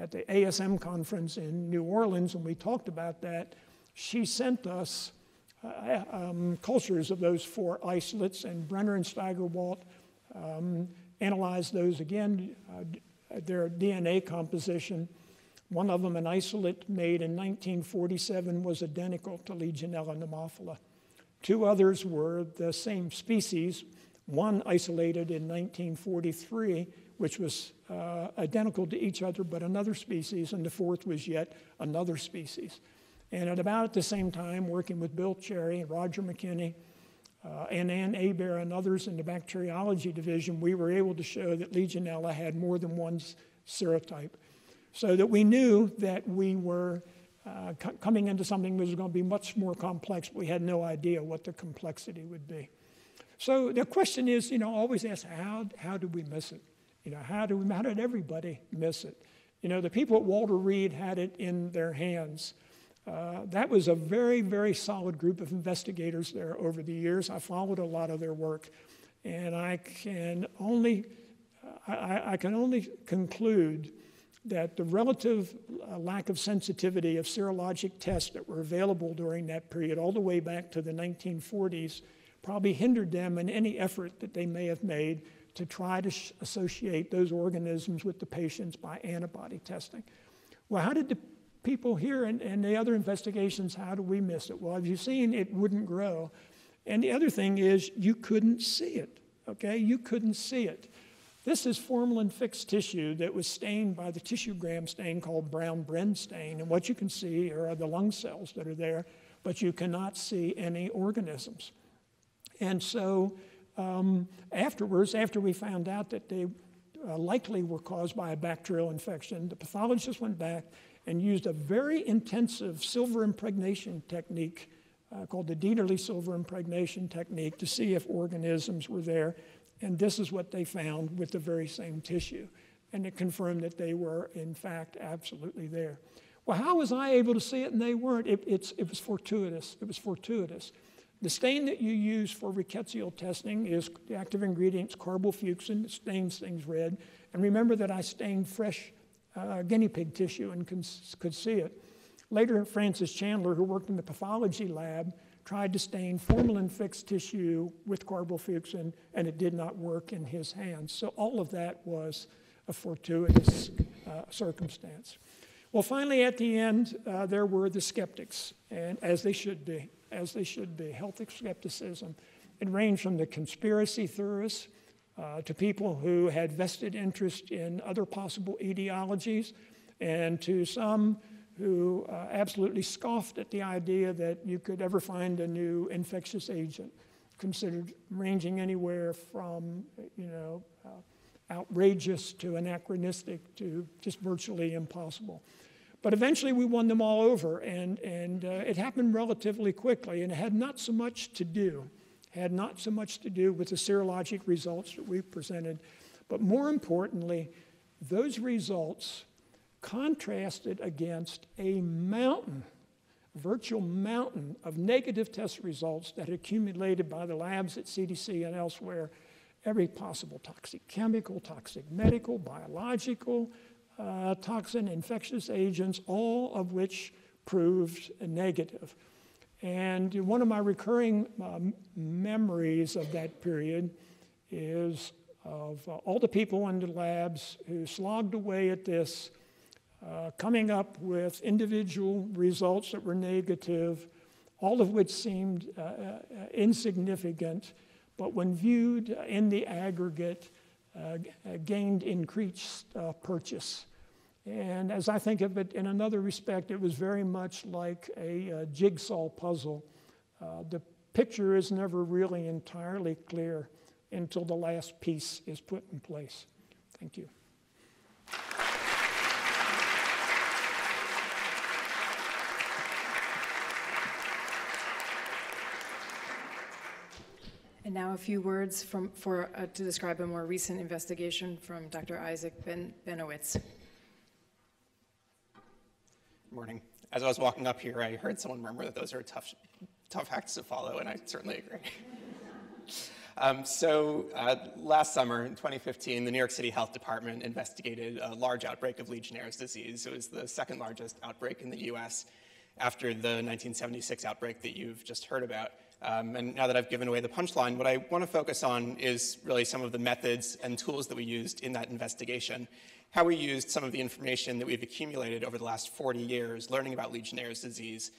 at the ASM conference in New Orleans, and we talked about that. She sent us cultures of those 4 isolates, and Brenner and Steigerwalt analyzed those again, their DNA composition. One of them, an isolate made in 1947, was identical to Legionella pneumophila. 2 others were the same species, one isolated in 1943, which was identical to each other but another species, and the 4th was yet another species. And at about the same time, working with Bill Cherry, Roger McKinney, and Ann Aber and others in the bacteriology division, we were able to show that Legionella had more than one serotype, so that we knew that we were coming into something that was going to be much more complex, but we had no idea what the complexity would be. So the question is, you know, always ask, how did we miss it? You know, how did everybody miss it? You know, the people at Walter Reed had it in their hands. That was a very, very solid group of investigators there over the years. I followed a lot of their work, and I can only conclude that the relative lack of sensitivity of serologic tests that were available during that period, all the way back to the 1940s, probably hindered them in any effort that they may have made to try to associate those organisms with the patients by antibody testing. Well, how did the people here and the other investigations, how do we miss it? Well, as you've seen, it wouldn't grow. And the other thing is you couldn't see it, okay? You couldn't see it. This is formalin-fixed tissue that was stained by the tissue gram stain called Brown-Bren stain, and what you can see are the lung cells that are there, but you cannot see any organisms. And so afterwards, after we found out that they likely were caused by a bacterial infection, the pathologist went back and used a very intensive silver impregnation technique called the Dieterle silver impregnation technique to see if organisms were there. And this is what they found with the very same tissue. And it confirmed that they were, in fact, absolutely there. Well, how was I able to see it and they weren't? It was fortuitous. It was fortuitous. The stain that you use for rickettsial testing is the active ingredient's carbofuchsin. It stains things red. And remember that I stained fresh guinea pig tissue and could see it. Later, Francis Chandler, who worked in the pathology lab, tried to stain formalin-fixed tissue with carbofuchsin, and it did not work in his hands. So all of that was a fortuitous circumstance. Well, finally, at the end, there were the skeptics, and as they should be, health skepticism. It ranged from the conspiracy theorists to people who had vested interest in other possible etiologies, and to some who absolutely scoffed at the idea that you could ever find a new infectious agent, considered ranging anywhere from, you know, outrageous to anachronistic to just virtually impossible. But eventually we won them all over, and it happened relatively quickly, and it had not so much to do with the serologic results that we presented, but more importantly, those results contrasted against a mountain, virtual mountain of negative test results that had accumulated by the labs at CDC and elsewhere, every possible toxic chemical, toxic medical, biological, toxin, infectious agents, all of which proved negative. And one of my recurring memories of that period is of all the people in the labs who slogged away at this, coming up with individual results that were negative, all of which seemed insignificant, but when viewed in the aggregate, gained increased purchase. And as I think of it, in another respect, it was very much like a jigsaw puzzle. The picture is never really entirely clear until the last piece is put in place. Thank you. And now a few words to describe a more recent investigation from Dr. Isaac Benowitz. Good morning. As I was walking up here, I heard someone murmur that those are tough acts to follow, and I certainly agree. Last summer, in 2015, the New York City Health Department investigated a large outbreak of Legionnaire's disease. It was the second largest outbreak in the US after the 1976 outbreak that you've just heard about. And now that I've given away the punchline, what I want to focus on is really some of the methods and tools that we used in that investigation, how we used some of the information that we've accumulated over the last 40 years learning about Legionnaire's disease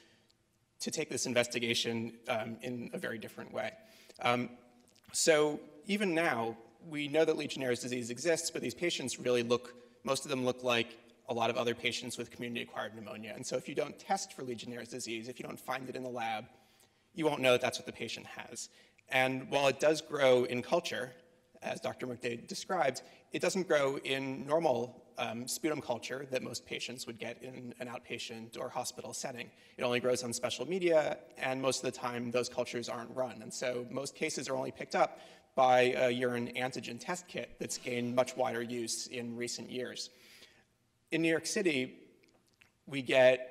to take this investigation in a very different way. So even now, we know that Legionnaire's disease exists, but these patients really most of them look like a lot of other patients with community-acquired pneumonia. And so if you don't test for Legionnaire's disease, if you don't find it in the lab, you won't know that that's what the patient has. And while it does grow in culture, as Dr. McDade described, it doesn't grow in normal sputum culture that most patients would get in an outpatient or hospital setting. It only grows on special media, and most of the time those cultures aren't run. And so most cases are only picked up by a urine antigen test kit that's gained much wider use in recent years. In New York City, we get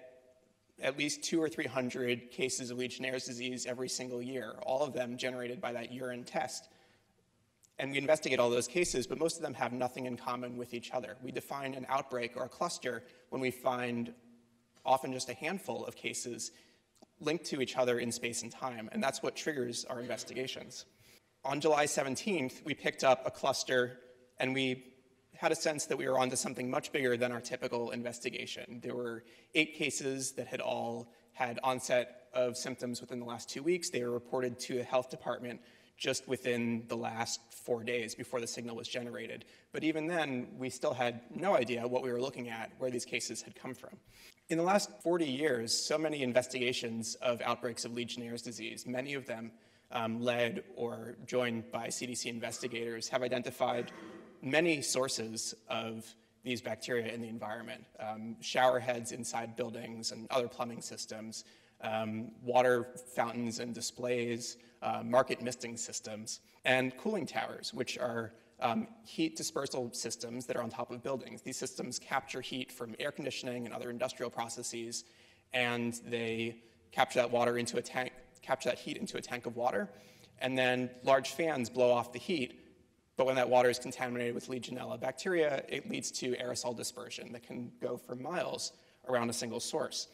at least 200 or 300 cases of Legionnaire's disease every single year, all of them generated by that urine test. And we investigate all those cases, but most of them have nothing in common with each other. We define an outbreak or a cluster when we find often just a handful of cases linked to each other in space and time, and that's what triggers our investigations. On July 17th, we picked up a cluster, and we had a sense that we were onto something much bigger than our typical investigation. There were 8 cases that had all had onset of symptoms within the last 2 weeks. They were reported to the health department just within the last 4 days before the signal was generated. But even then, we still had no idea what we were looking at, where these cases had come from. In the last 40 years, so many investigations of outbreaks of Legionnaire's disease, many of them led or joined by CDC investigators, have identified many sources of these bacteria in the environment, shower heads inside buildings and other plumbing systems, water fountains and displays, market misting systems, and cooling towers, which are heat dispersal systems that are on top of buildings. These systems capture heat from air conditioning and other industrial processes, and they capture that water into a tank, capture that heat into a tank of water, and then large fans blow off the heat. But when that water is contaminated with Legionella bacteria, it leads to aerosol dispersion that can go for miles around a single source.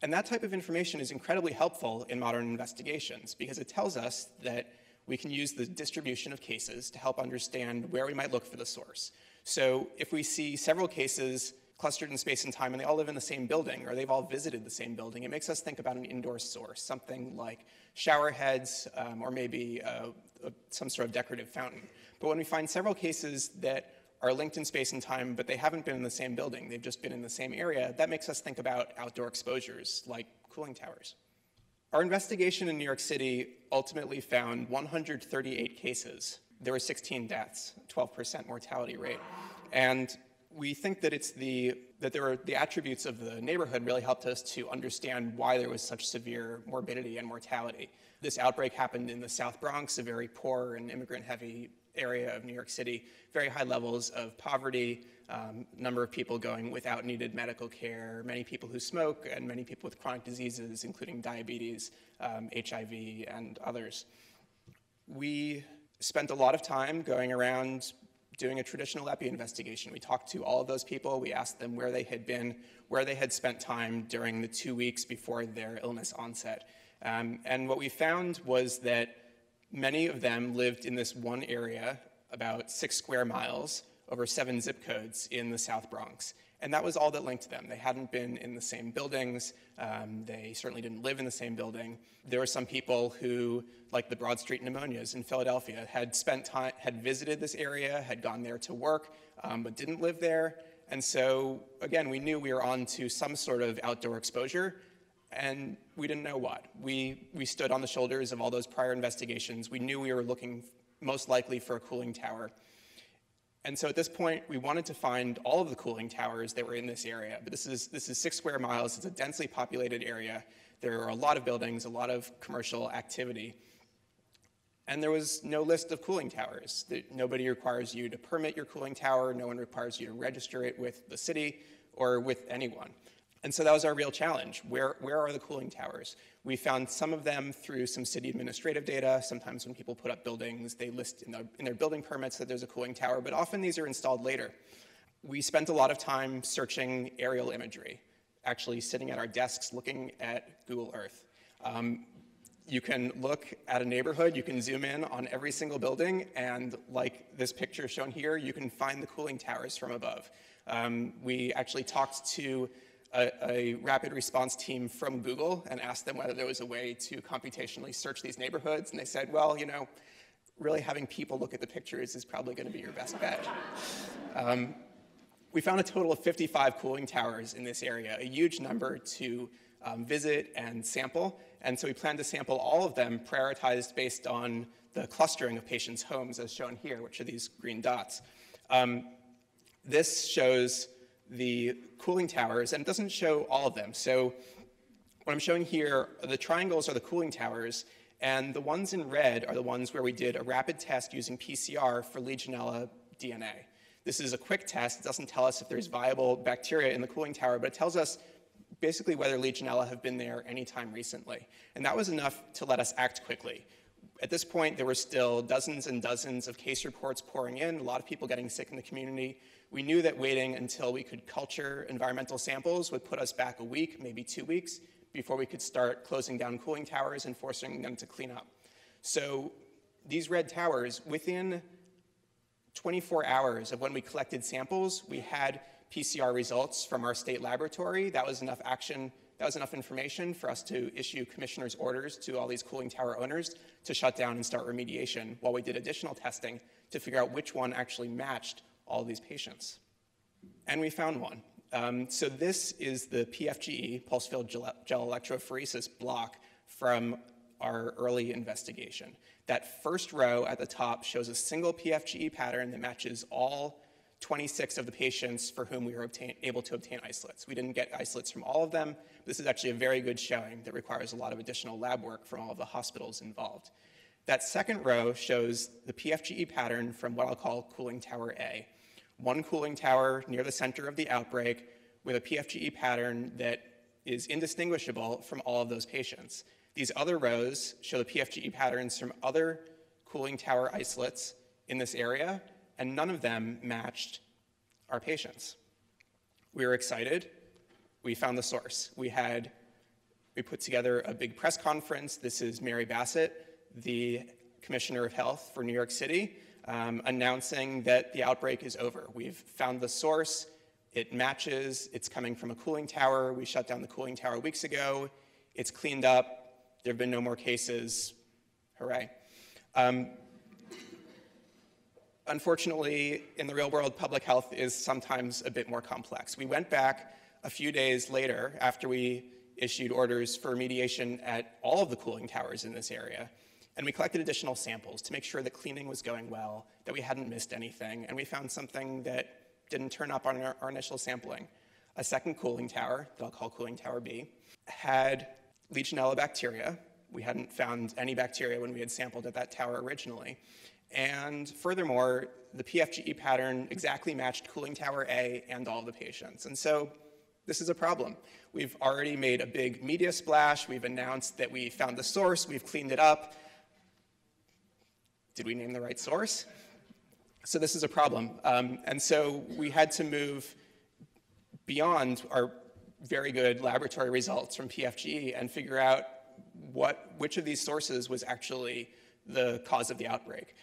And that type of information is incredibly helpful in modern investigations because it tells us that we can use the distribution of cases to help understand where we might look for the source. So if we see several cases clustered in space and time and they all live in the same building or they've all visited the same building, it makes us think about an indoor source, something like shower heads or maybe some sort of decorative fountain. But when we find several cases that are linked in space and time, but they haven't been in the same building, they've just been in the same area, that makes us think about outdoor exposures like cooling towers. Our investigation in New York City ultimately found 138 cases. There were 16 deaths, 12% mortality rate. And we think that the attributes of the neighborhood really helped us to understand why there was such severe morbidity and mortality. This outbreak happened in the South Bronx, a very poor and immigrant-heavy area of New York City, very high levels of poverty, number of people going without needed medical care, many people who smoke, and many people with chronic diseases, including diabetes, HIV, and others. We spent a lot of time going around doing a traditional epi investigation. We talked to all of those people. We asked them where they had been, where they had spent time during the 2 weeks before their illness onset. And what we found was that many of them lived in this one area, about 6 square miles, over 7 zip codes in the South Bronx. And that was all that linked them. They hadn't been in the same buildings. They certainly didn't live in the same building. There were some people who, like the Broad Street pneumonias in Philadelphia, had spent time, had visited this area, had gone there to work, but didn't live there. And so, again, we knew we were on to some sort of outdoor exposure, and we didn't know what. We stood on the shoulders of all those prior investigations. We knew we were looking most likely for a cooling tower. And so at this point, we wanted to find all of the cooling towers that were in this area. But this is 6 square miles. It's a densely populated area. There are a lot of buildings, a lot of commercial activity. And there was no list of cooling towers. Nobody requires you to permit your cooling tower. No one requires you to register it with the city or with anyone. And so that was our real challenge. Where are the cooling towers? We found some of them through some city administrative data. Sometimes when people put up buildings, they list in their building permits that there's a cooling tower, but often these are installed later. We spent a lot of time searching aerial imagery, actually sitting at our desks looking at Google Earth. You can look at a neighborhood, you can zoom in on every single building, and like this picture shown here, you can find the cooling towers from above. We actually talked to a rapid response team from Google and asked them whether there was a way to computationally search these neighborhoods, and they said, well, you know, really having people look at the pictures is probably going to be your best bet. We found a total of 55 cooling towers in this area, a huge number to visit and sample, and so we planned to sample all of them, prioritized based on the clustering of patients' homes, as shown here, which are these green dots. This shows the cooling towers, and it doesn't show all of them. So what I'm showing here, the triangles are the cooling towers, and the ones in red are the ones where we did a rapid test using PCR for Legionella DNA. This is a quick test. It doesn't tell us if there's viable bacteria in the cooling tower, but it tells us basically whether Legionella have been there anytime recently. And that was enough to let us act quickly. At this point, there were still dozens and dozens of case reports pouring in, a lot of people getting sick in the community. We knew that waiting until we could culture environmental samples would put us back a week, maybe 2 weeks, before we could start closing down cooling towers and forcing them to clean up. So these red towers, within 24 hours of when we collected samples, we had PCR results from our state laboratory. That was enough action. That was enough information for us to issue commissioner's orders to all these cooling tower owners to shut down and start remediation while we did additional testing to figure out which one actually matched all these patients. And we found one. So this is the PFGE, pulse-filled gel electrophoresis block from our early investigation. That first row at the top shows a single PFGE pattern that matches all 26 of the patients for whom we were able to obtain isolates. We didn't get isolates from all of them. This is actually a very good showing that requires a lot of additional lab work from all of the hospitals involved. That second row shows the PFGE pattern from what I'll call cooling tower A. One cooling tower near the center of the outbreak with a PFGE pattern that is indistinguishable from all of those patients. These other rows show the PFGE patterns from other cooling tower isolates in this area, and none of them matched our patients. We were excited. We found the source. We put together a big press conference. This is Mary Bassett, the Commissioner of Health for New York City, announcing that the outbreak is over. We've found the source. It matches. It's coming from a cooling tower. We shut down the cooling tower weeks ago. It's cleaned up. There have been no more cases. Hooray. Unfortunately, in the real world, public health is sometimes a bit more complex. We went back a few days later after we issued orders for remediation at all of the cooling towers in this area, and we collected additional samples to make sure that cleaning was going well, that we hadn't missed anything, and we found something that didn't turn up on our initial sampling. A second cooling tower, that I'll call cooling tower B, had Legionella bacteria. We hadn't found any bacteria when we had sampled at that tower originally. And furthermore, the PFGE pattern exactly matched cooling tower A and all the patients. And so this is a problem. We've already made a big media splash. We've announced that we found the source. We've cleaned it up. Did we name the right source? So this is a problem. And so we had to move beyond our very good laboratory results from PFGE and figure out which of these sources was actually the cause of the outbreak.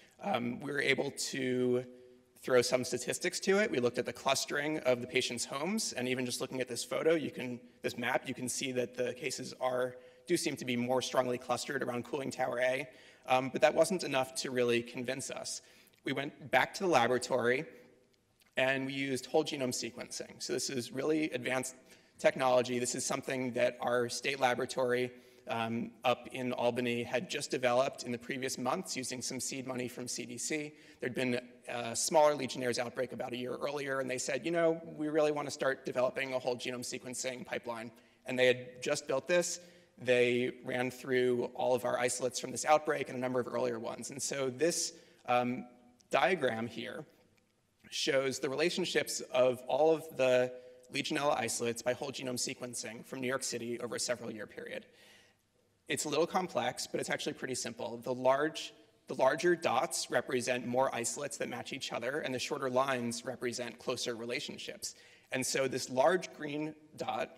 We were able to throw some statistics to it. We looked at the clustering of the patients' homes, and even just looking at this photo, this map, you can see that the cases do seem to be more strongly clustered around Cooling Tower A, but that wasn't enough to really convince us. We went back to the laboratory, and we used whole genome sequencing. So this is really advanced technology. This is something that our state laboratory up in Albany had just developed in the previous months using some seed money from CDC. There'd been a smaller Legionnaires outbreak about a year earlier, and they said, you know, we really want to start developing a whole genome sequencing pipeline. And they had just built this. They ran through all of our isolates from this outbreak and a number of earlier ones. And so this diagram here shows the relationships of all of the Legionella isolates by whole genome sequencing from New York City over a several year period. It's a little complex, but it's actually pretty simple. The larger dots represent more isolates that match each other, and the shorter lines represent closer relationships. And so this large green dot,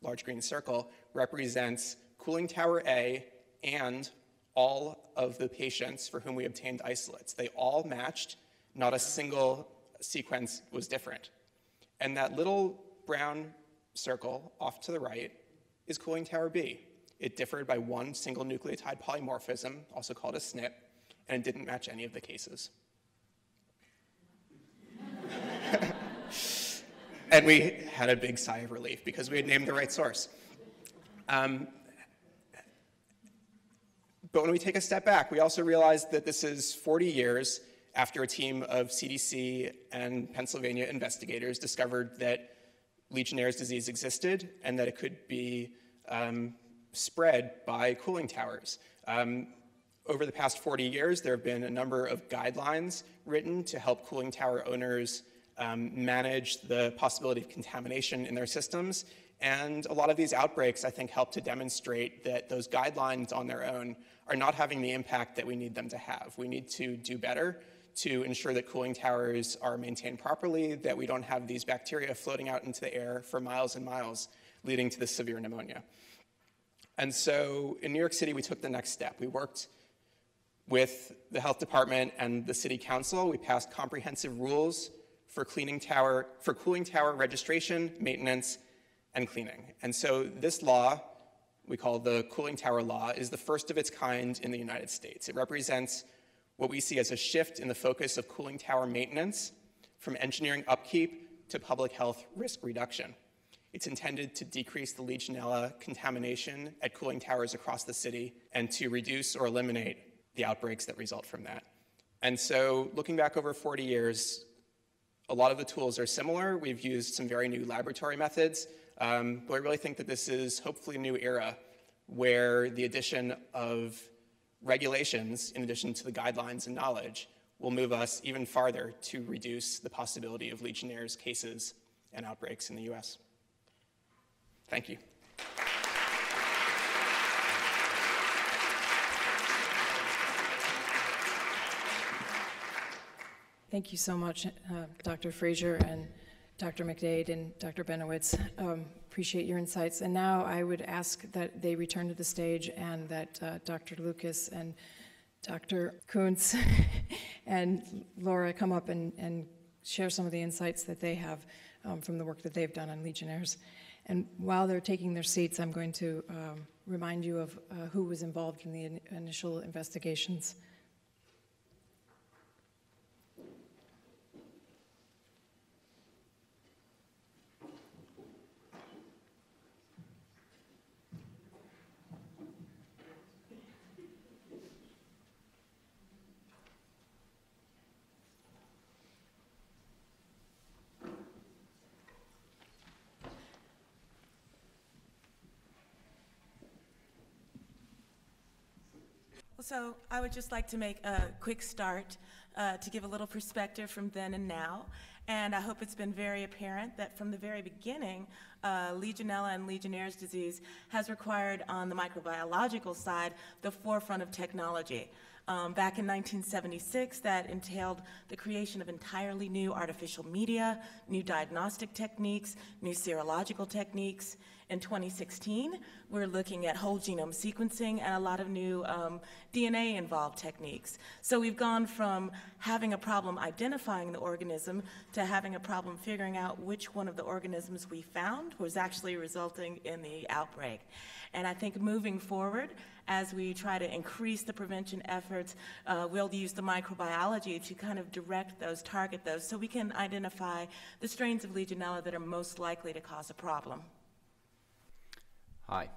large green circle, represents Cooling Tower A and all of the patients for whom we obtained isolates. They all matched, not a single sequence was different. And that little brown circle off to the right is Cooling Tower B. It differed by one single nucleotide polymorphism, also called a SNP, and it didn't match any of the cases. And we had a big sigh of relief because we had named the right source. But when we take a step back, we also realized that this is 40 years after a team of CDC and Pennsylvania investigators discovered that Legionnaire's disease existed and that it could be spread by cooling towers. Over the past 40 years, there have been a number of guidelines written to help cooling tower owners manage the possibility of contamination in their systems. And a lot of these outbreaks, I think, help to demonstrate that those guidelines on their own are not having the impact that we need them to have. We need to do better to ensure that cooling towers are maintained properly, that we don't have these bacteria floating out into the air for miles and miles, leading to this severe pneumonia. And so in New York City, we took the next step. We worked with the health department and the city council. We passed comprehensive rules for cooling tower registration, maintenance, and cleaning. And so this law, we call the Cooling Tower Law, is the first of its kind in the United States. It represents what we see as a shift in the focus of cooling tower maintenance from engineering upkeep to public health risk reduction. It's intended to decrease the Legionella contamination at cooling towers across the city and to reduce or eliminate the outbreaks that result from that. And so looking back over 40 years, a lot of the tools are similar. We've used some very new laboratory methods, but I really think that this is hopefully a new era where the addition of regulations, in addition to the guidelines and knowledge, will move us even farther to reduce the possibility of Legionnaires' cases and outbreaks in the US. Thank you. Thank you so much, Dr. Fraser and Dr. McDade and Dr. Benowitz. Appreciate your insights. And now I would ask that they return to the stage and that Dr. Lucas and Dr. Kuntz and Laura come up and share some of the insights that they have from the work that they've done on Legionnaires. And while they're taking their seats, I'm going to remind you of who was involved in the initial investigations. So I would just like to make a quick start to give a little perspective from then and now. And I hope it's been very apparent that from the very beginning, Legionella and Legionnaire's disease has required on the microbiological side the forefront of technology. Back in 1976, that entailed the creation of entirely new artificial media, new diagnostic techniques, new serological techniques. In 2016, we're looking at whole genome sequencing and a lot of new DNA-involved techniques. So we've gone from having a problem identifying the organism to having a problem figuring out which one of the organisms we found was actually resulting in the outbreak. And I think moving forward, as we try to increase the prevention efforts, we'll use the microbiology to kind of direct those, target those, so we can identify the strains of Legionella that are most likely to cause a problem. Hi,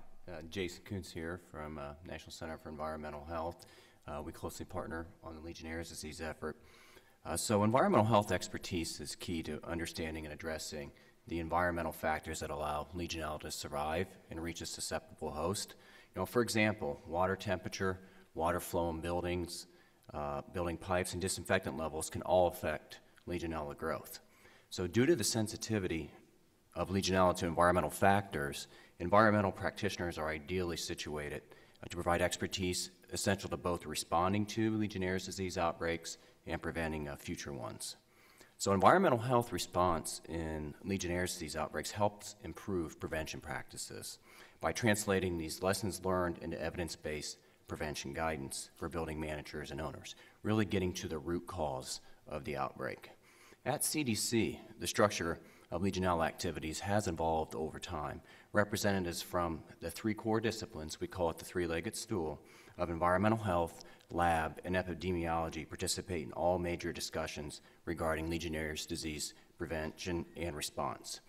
Jason Kuntz here from National Center for Environmental Health. We closely partner on the Legionnaires' disease effort. So environmental health expertise is key to understanding and addressing the environmental factors that allow Legionella to survive and reach a susceptible host. You know, for example, water temperature, water flow in buildings, building pipes, and disinfectant levels can all affect Legionella growth. So due to the sensitivity of Legionella to environmental factors, environmental practitioners are ideally situated to provide expertise essential to both responding to Legionnaires' disease outbreaks and preventing future ones. So environmental health response in Legionnaires' disease outbreaks helps improve prevention practices by translating these lessons learned into evidence-based prevention guidance for building managers and owners, really getting to the root cause of the outbreak. At CDC, the structure of Legionella activities has evolved over time. Representatives from the three core disciplines, we call it the three-legged stool, of environmental health, lab, and epidemiology participate in all major discussions regarding Legionnaires' disease prevention and response.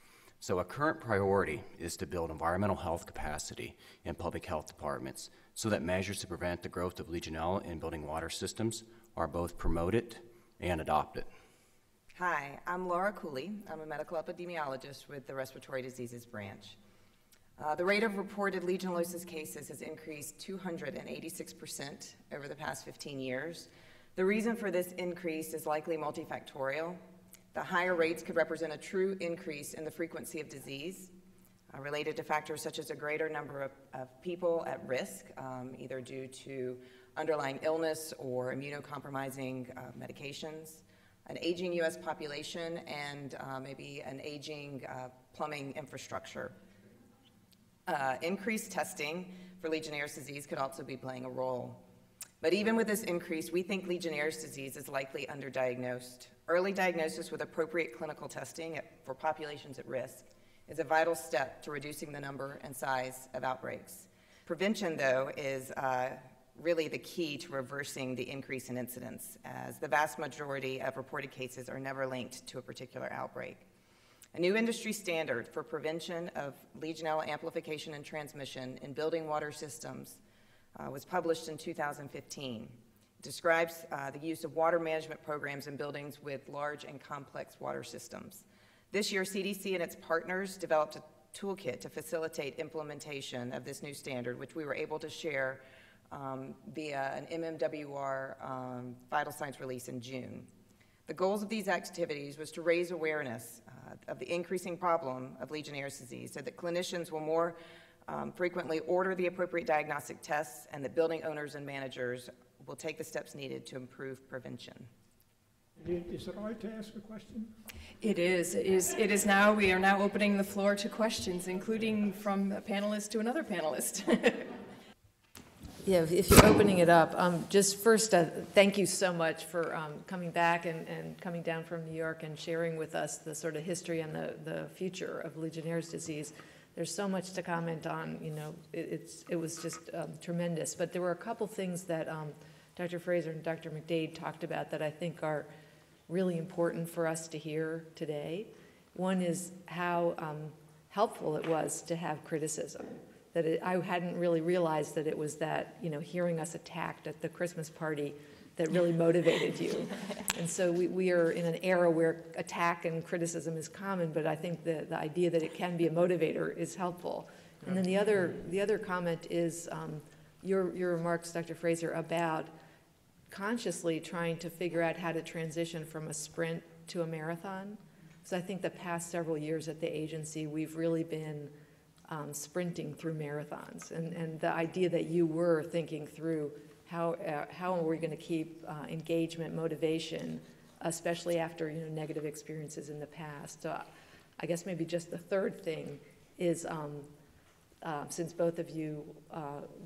So a current priority is to build environmental health capacity in public health departments so that measures to prevent the growth of Legionella in building water systems are both promoted and adopted. Hi, I'm Laura Cooley. I'm a medical epidemiologist with the Respiratory Diseases Branch. The rate of reported Legionellosis cases has increased 286% over the past 15 years. The reason for this increase is likely multifactorial. The higher rates could represent a true increase in the frequency of disease related to factors such as a greater number of people at risk, either due to underlying illness or immunocompromising medications, an aging U.S. population, and maybe an aging plumbing infrastructure. Increased testing for Legionnaires' disease could also be playing a role. But even with this increase, we think Legionnaires' disease is likely underdiagnosed. Early diagnosis with appropriate clinical testing for populations at risk is a vital step to reducing the number and size of outbreaks. Prevention, though, is really the key to reversing the increase in incidence, as the vast majority of reported cases are never linked to a particular outbreak. A new industry standard for prevention of Legionella amplification and transmission in building water systems was published in 2015. It describes the use of water management programs in buildings with large and complex water systems. This year, CDC and its partners developed a toolkit to facilitate implementation of this new standard, which we were able to share via an MMWR vital signs release in June. The goals of these activities was to raise awareness of the increasing problem of Legionnaires' disease so that clinicians will more frequently order the appropriate diagnostic tests, and that building owners and managers will take the steps needed to improve prevention. Is it all right to ask a question? It is. It is now. We are now opening the floor to questions, including from a panelist to another panelist. Yeah, if you're opening it up, just first, thank you so much for coming back and coming down from New York and sharing with us the sort of history and the future of Legionnaires' disease. There's so much to comment on, you know, it was just tremendous. But there were a couple things that Dr. Fraser and Dr. McDade talked about that I think are really important for us to hear today. One is how helpful it was to have criticism. That I hadn't really realized that it was that, you know, hearing us attacked at the Christmas party that really motivated you. And so we are in an era where attack and criticism is common, but I think the idea that it can be a motivator is helpful. And then the other comment is your remarks, Dr. Fraser, about consciously trying to figure out how to transition from a sprint to a marathon. So I think the past several years at the agency, we've really been sprinting through marathons, and the idea that you were thinking through How are we going to keep engagement, motivation, especially after negative experiences in the past? I guess maybe just the third thing is, since both of you,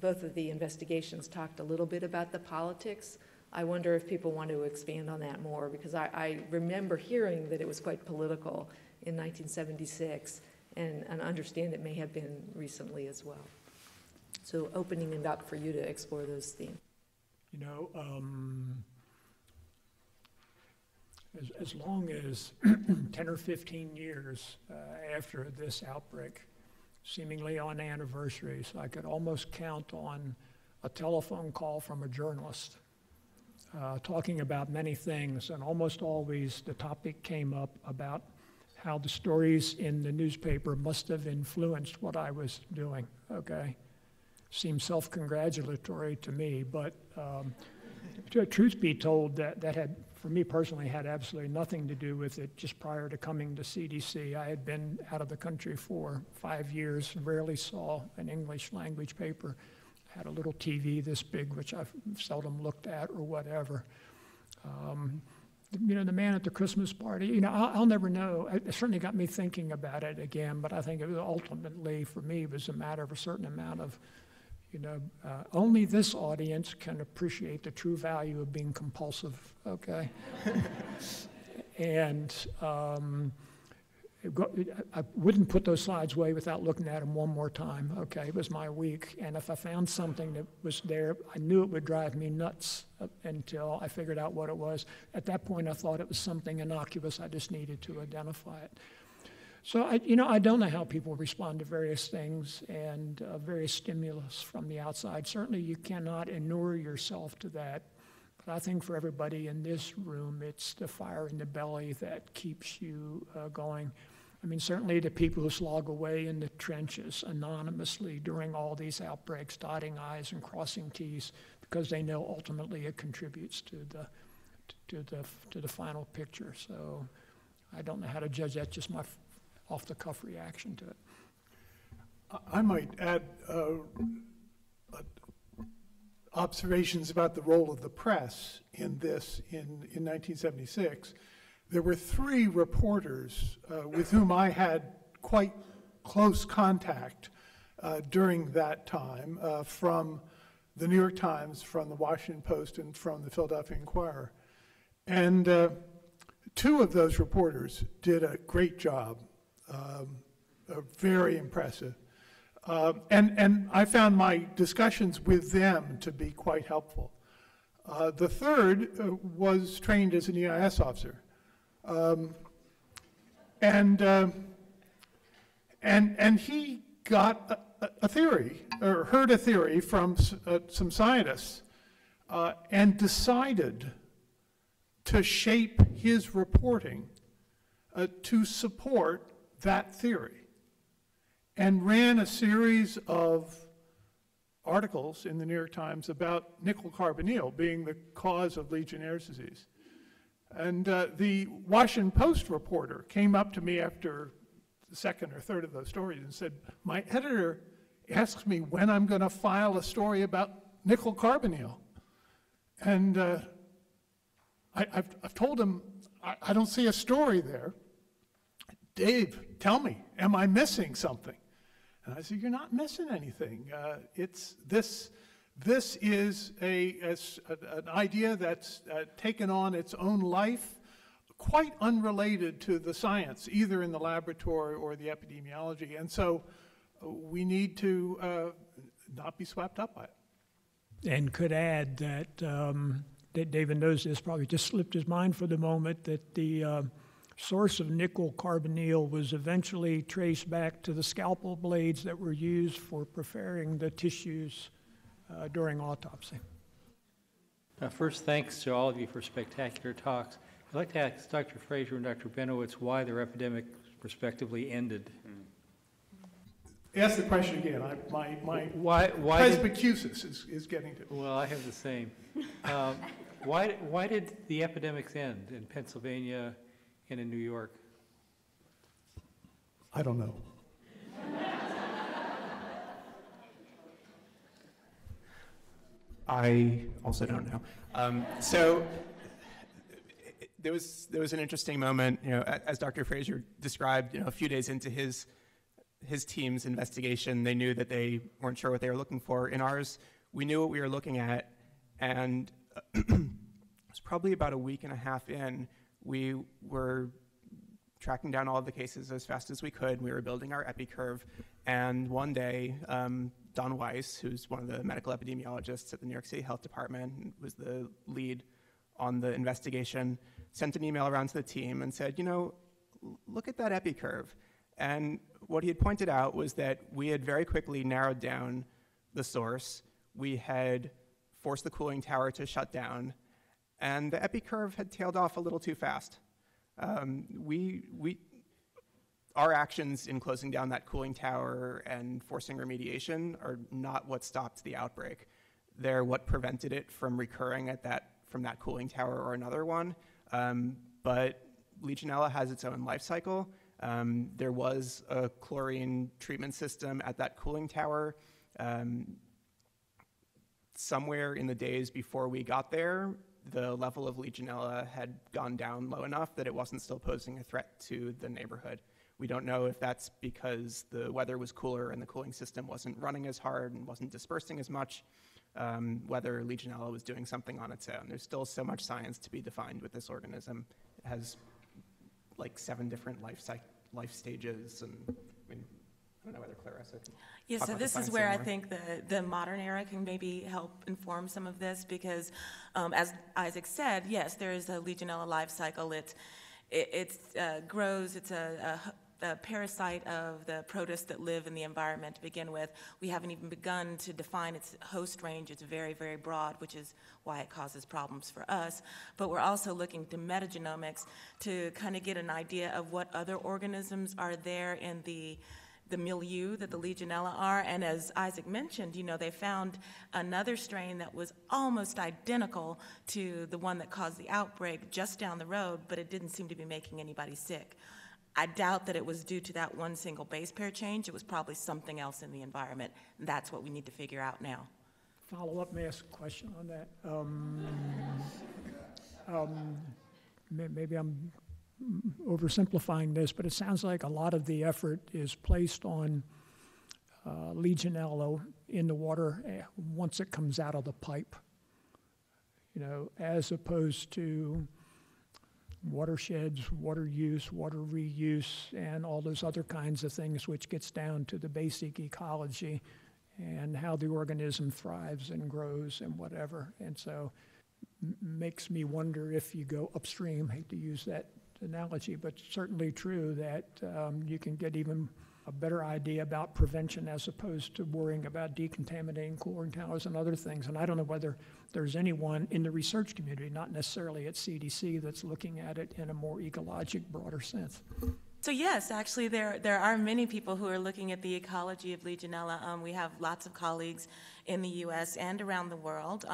both of the investigations talked a little bit about the politics, I wonder if people want to expand on that more, because I remember hearing that it was quite political in 1976, and understand it may have been recently as well. So opening it up for you to explore those themes. You know, as long as 10 or 15 years after this outbreak, seemingly on anniversaries, I could almost count on a telephone call from a journalist talking about many things, and almost always the topic came up about how the stories in the newspaper must have influenced what I was doing, okay? Seemed self-congratulatory to me, but truth be told, that had, for me personally, had absolutely nothing to do with it. Just prior to coming to CDC, I had been out of the country for 5 years, rarely saw an English language paper, had a little TV this big, which I've seldom looked at or whatever. You know, the man at the Christmas party, you know, I'll never know. It certainly got me thinking about it again, but I think it was ultimately, for me, it was a matter of a certain amount of, you know, only this audience can appreciate the true value of being compulsive, okay? And I wouldn't put those slides away without looking at them one more time, okay? It was my week, and if I found something that was there, I knew it would drive me nuts until I figured out what it was. At that point, I thought it was something innocuous. I just needed to identify it. So, you know, I don't know how people respond to various things and various stimulus from the outside. Certainly, you cannot inure yourself to that. But I think for everybody in this room, it's the fire in the belly that keeps you going. I mean, certainly the people who slog away in the trenches anonymously during all these outbreaks, dotting I's and crossing T's, because they know ultimately it contributes to the final picture. So, I don't know how to judge that. Just my off-the-cuff reaction to it. I might add observations about the role of the press in this. In 1976, there were three reporters with whom I had quite close contact during that time, from the New York Times, from the Washington Post, and from the Philadelphia Inquirer. And two of those reporters did a great job. Very impressive. And I found my discussions with them to be quite helpful. The third was trained as an EIS officer. And he got a theory, or heard a theory from some scientists, and decided to shape his reporting to support that theory, and ran a series of articles in the New York Times about nickel carbonyl being the cause of Legionnaire's disease. And the Washington Post reporter came up to me after the second or third of those stories and said, my editor asks me when I'm going to file a story about nickel carbonyl. And I've told him, I don't see a story there. Dave, tell me, am I missing something? And I said, you're not missing anything. It's this is an idea that's taken on its own life, quite unrelated to the science, either in the laboratory or the epidemiology. And so we need to not be swept up by it. And could add that, that David knows this, probably just slipped his mind for the moment, that the source of nickel carbonyl was eventually traced back to the scalpel blades that were used for preparing the tissues during autopsy. Now, first, thanks to all of you for spectacular talks. I'd like to ask Dr. Fraser and Dr. Benowitz why their epidemic respectively ended. Ask the question again. My presbycusis is getting to it. Well, I have the same. Why did the epidemics end in Pennsylvania and in New York? I don't know. I also don't know. So there was an interesting moment, you know, as Dr. Fraser described, you know, a few days into his team's investigation, they knew that they weren't sure what they were looking for. In ours, we knew what we were looking at, and it was probably about a week and a half in, we were tracking down all of the cases as fast as we could. We were building our epi curve, and one day, Don Weiss, who's one of the medical epidemiologists at the New York City Health Department, was the lead on the investigation, sent an email around to the team and said, you know, look at that epi curve. And what he had pointed out was that we had very quickly narrowed down the source. We had forced the cooling tower to shut down, and the epi curve had tailed off a little too fast. Our actions in closing down that cooling tower and forcing remediation are not what stopped the outbreak. They're what prevented it from recurring at that, from that cooling tower or another one. But Legionella has its own life cycle. There was a chlorine treatment system at that cooling tower. Somewhere in the days before we got there, the level of Legionella had gone down low enough that it wasn't still posing a threat to the neighborhood. We don't know if that's because the weather was cooler and the cooling system wasn't running as hard and wasn't dispersing as much, whether Legionella was doing something on its own. There's still so much science to be defined with this organism. It has like 7 different life stages, and I mean, I don't know whether Claire has it. Yeah, so this is where I think the modern era can maybe help inform some of this, because as Isaac said, yes, there is a Legionella life cycle. It grows, it's a parasite of the protists that live in the environment to begin with. We haven't even begun to define its host range. It's very, very broad, which is why it causes problems for us. But we're also looking to metagenomics to kind of get an idea of what other organisms are there in the milieu that the Legionella are. And as Isaac mentioned, you know, they found another strain that was almost identical to the one that caused the outbreak just down the road, but it didn't seem to be making anybody sick. I doubt that it was due to that one single base pair change. It was probably something else in the environment. And that's what we need to figure out now. Follow-up, may I ask a question on that? Maybe I'm oversimplifying this, but it sounds like a lot of the effort is placed on Legionella in the water once it comes out of the pipe, you know, as opposed to watersheds, water use, water reuse, and all those other kinds of things, which gets down to the basic ecology and how the organism thrives and grows and whatever. And so makes me wonder if you go upstream, hate to use that analogy, but certainly true that you can get even a better idea about prevention as opposed to worrying about decontaminating chlorine towers and other things. And I don't know whether there's anyone in the research community, not necessarily at CDC, that's looking at it in a more ecologic, broader sense. So yes, actually there are many people who are looking at the ecology of Legionella. We have lots of colleagues in the US and around the world.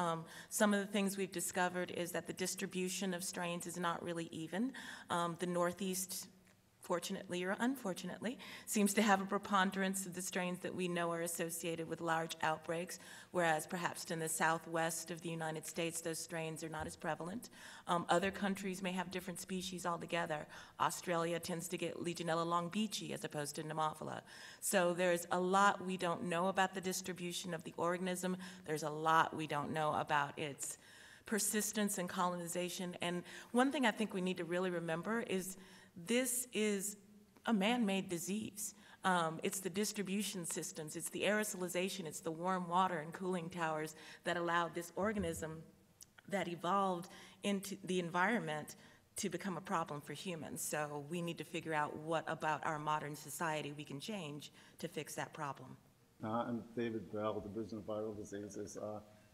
Some of the things we've discovered is that the distribution of strains is not really even. The Northeast, fortunately or unfortunately, seems to have a preponderance of the strains that we know are associated with large outbreaks, whereas perhaps in the southwest of the United States, those strains are not as prevalent. Other countries may have different species altogether. Australia tends to get Legionella longbeachi as opposed to pneumophila. So there's a lot we don't know about the distribution of the organism. There's a lot we don't know about its persistence and colonization. And one thing I think we need to really remember is this is a man-made disease. It's the distribution systems, it's the aerosolization, it's the warm water and cooling towers that allowed this organism that evolved into the environment to become a problem for humans. So we need to figure out what about our modern society we can change to fix that problem. I'm David Bell, Division of Viral Diseases.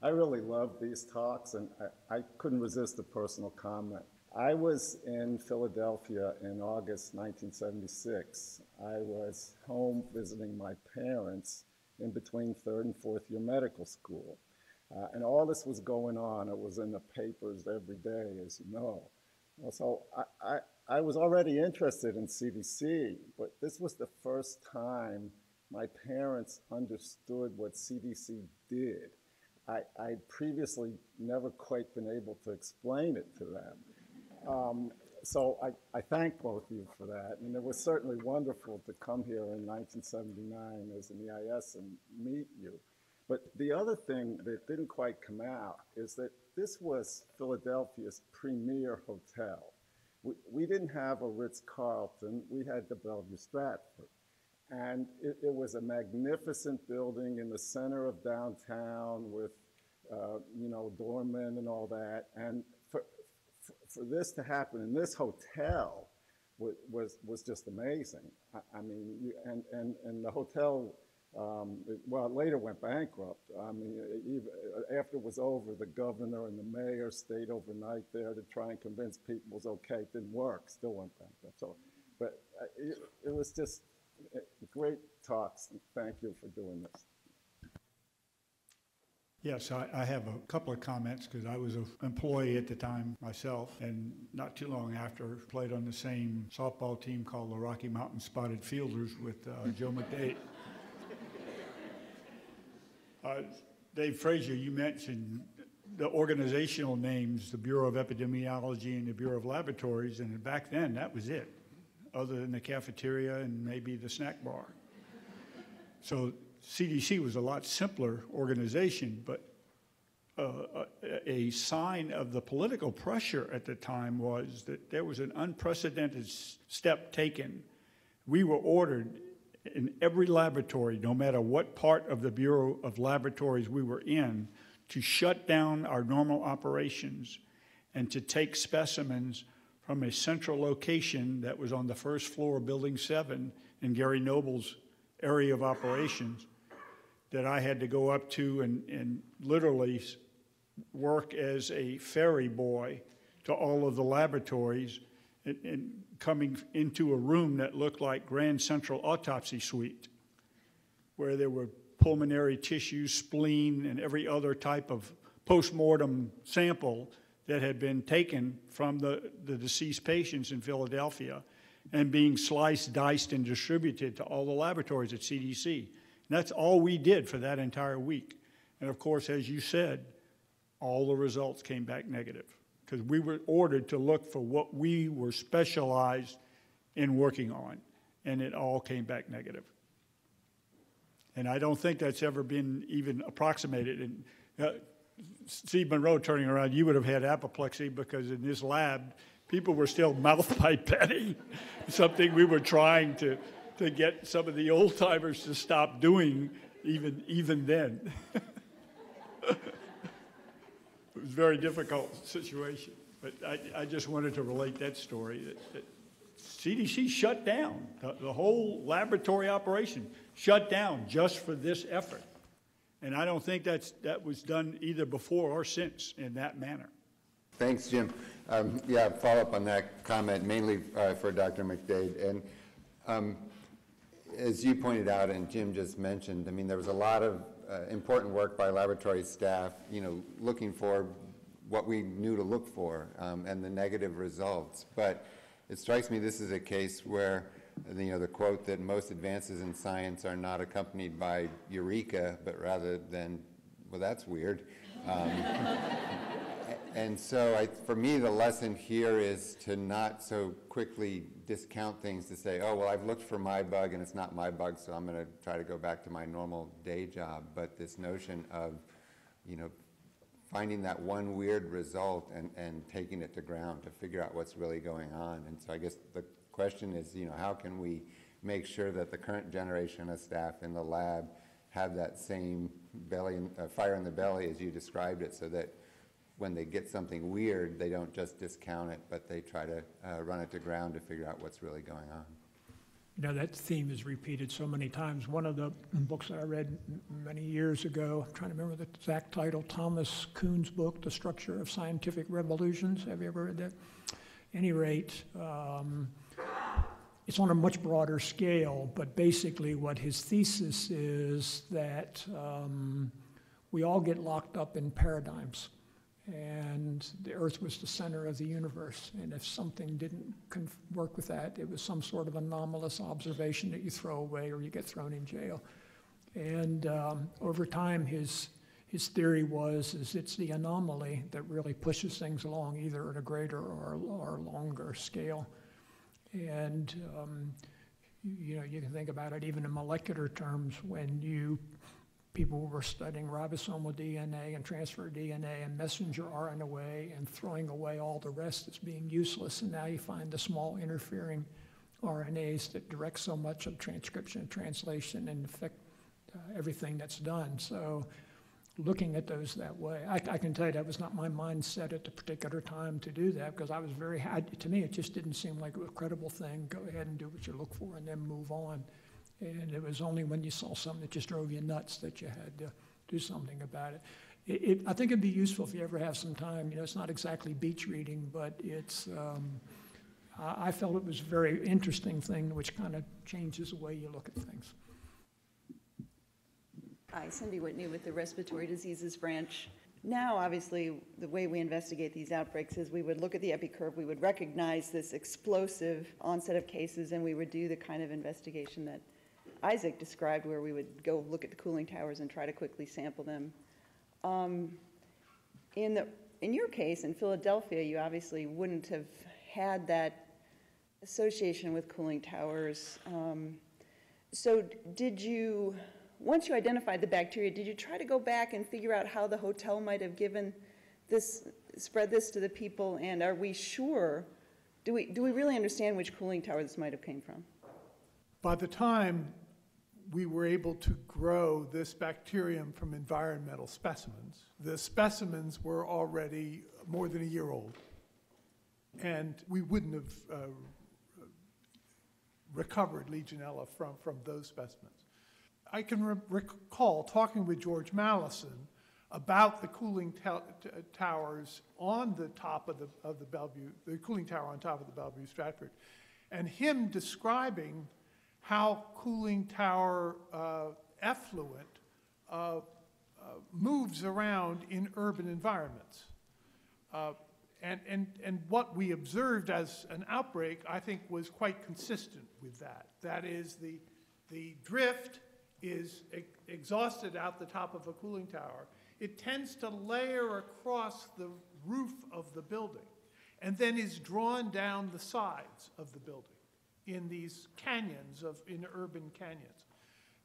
I really love these talks, and I couldn't resist a personal comment. I was in Philadelphia in August 1976. I was home visiting my parents in between 3rd and 4th year medical school. And all this was going on. It was in the papers every day, as you know. So I was already interested in CDC, but this was the first time my parents understood what CDC did. I'd previously never quite been able to explain it to them. So I thank both of you for that. And it was certainly wonderful to come here in 1979 as an EIS and meet you. But the other thing that didn't quite come out is that this was Philadelphia's premier hotel. We didn't have a Ritz-Carlton. We had the Bellevue Stratford. And it was a magnificent building in the center of downtown with, you know, doormen and all that. And for this to happen in this hotel was just amazing. I mean, and the hotel, well, it later went bankrupt. I mean, even after it was over, the governor and the mayor stayed overnight there to try and convince people it was okay. It didn't work, still went bankrupt. So, but it was just great talks. Thank you for doing this. Yes, I have a couple of comments because I was an employee at the time myself, and not too long after, played on the same softball team called the Rocky Mountain Spotted Fielders with Joe McDade. Dave Fraser, you mentioned the organizational names, the Bureau of Epidemiology and the Bureau of Laboratories, and back then that was it, other than the cafeteria and maybe the snack bar. So CDC was a lot simpler organization, but a sign of the political pressure at the time was that there was an unprecedented step taken. We were ordered in every laboratory, no matter what part of the Bureau of Laboratories we were in, to shut down our normal operations and to take specimens from a central location that was on the first floor of Building 7 in Gary Noble's area of operations that I had to go up to and literally work as a ferry boy to all of the laboratories and coming into a room that looked like Grand Central Autopsy Suite, where there were pulmonary tissue, spleen, and every other type of postmortem sample that had been taken from the deceased patients in Philadelphia and being sliced, diced, and distributed to all the laboratories at CDC. And that's all we did for that entire week. And of course, as you said, all the results came back negative because we were ordered to look for what we were specialized in working on, and it all came back negative. And I don't think that's ever been even approximated. And Steve Monroe turning around, you would have had apoplexy because in this lab, people were still mouth pipetting, something we were trying to get some of the old timers to stop doing even then. It was a very difficult situation, but I just wanted to relate that story. That CDC shut down, the whole laboratory operation shut down just for this effort. And I don't think that was done either before or since in that manner. Thanks, Jim. Yeah, follow up on that comment, mainly for Dr. McDade. And as you pointed out and Jim just mentioned, I mean, there was a lot of important work by laboratory staff, you know, looking for what we knew to look for and the negative results. But it strikes me this is a case where, you know, the quote that most advances in science are not accompanied by eureka, but rather than, well, that's weird. And so for me, the lesson here is to not so quickly discount things to say, oh, well, I've looked for my bug and it's not my bug, so I'm going to try to go back to my normal day job. But this notion of, you know, finding that one weird result and taking it to ground to figure out what's really going on. And so I guess the question is, you know, how can we make sure that the current generation of staff in the lab have that same belly, fire in the belly as you described it, so that when they get something weird, they don't just discount it, but they try to run it to ground to figure out what's really going on. You know, that theme is repeated so many times. One of the books that I read many years ago, I'm trying to remember the exact title, Thomas Kuhn's book, The Structure of Scientific Revolutions. Have you ever read that? At any rate, it's on a much broader scale, but basically what his thesis is that we all get locked up in paradigms. And the Earth was the center of the universe. And if something didn't work with that, it was some sort of anomalous observation that you throw away or you get thrown in jail. And over time, his His theory was it's the anomaly that really pushes things along, either at a greater or longer scale. And you know, you can think about it even in molecular terms when people were studying ribosomal DNA and transfer DNA and messenger RNA and throwing away all the rest as being useless. And now you find the small interfering RNAs that direct so much of transcription and translation and affect everything that's done. So looking at those that way, I can tell you that was not my mindset at the particular time to do that, because I was very, to me, it just didn't seem like a credible thing. Go ahead and do what you look for and then move on. And it was only when you saw something that just drove you nuts that you had to do something about it. I think it'd be useful if you ever have some time. You know, it's not exactly beach reading, but it's, I felt it was a very interesting thing, which kind of changes the way you look at things. Hi, Cindy Whitney with the Respiratory Diseases Branch. Now, obviously, the way we investigate these outbreaks is we would look at the epicurve, we would recognize this explosive onset of cases, and we would do the kind of investigation that Isaac described, where we would go look at the cooling towers and try to quickly sample them. In your case, in Philadelphia, you obviously wouldn't have had that association with cooling towers. So did you, once you identified the bacteria, did you try to go back and figure out how the hotel might have given this, spread this to the people, and are we sure, do we really understand which cooling tower this might have came from? By the time we were able to grow this bacterium from environmental specimens, the specimens were already more than a year old, and we wouldn't have recovered Legionella from those specimens. I can recall talking with George Mallison about the cooling towers on the top of the Bellevue, the cooling tower on top of the Bellevue Stratford, and him describing how cooling tower effluent moves around in urban environments. And what we observed as an outbreak, I think, was quite consistent with that. That is, the drift is exhausted out the top of a cooling tower. It tends to layer across the roof of the building and then is drawn down the sides of the building in these canyons, in urban canyons.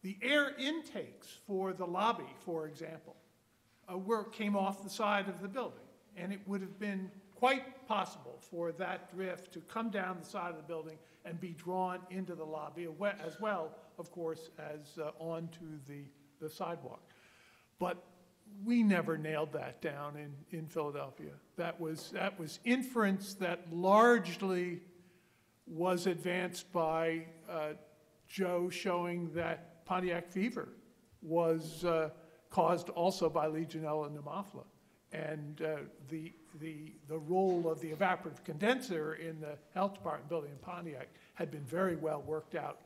The air intakes for the lobby, for example, came off the side of the building, and it would have been quite possible for that drift to come down the side of the building and be drawn into the lobby, as well, of course, as onto the sidewalk. But we never nailed that down in Philadelphia. That was inference that largely was advanced by Joe showing that Pontiac fever was caused also by Legionella pneumophila. And the role of the evaporative condenser in the health department building in Pontiac had been very well worked out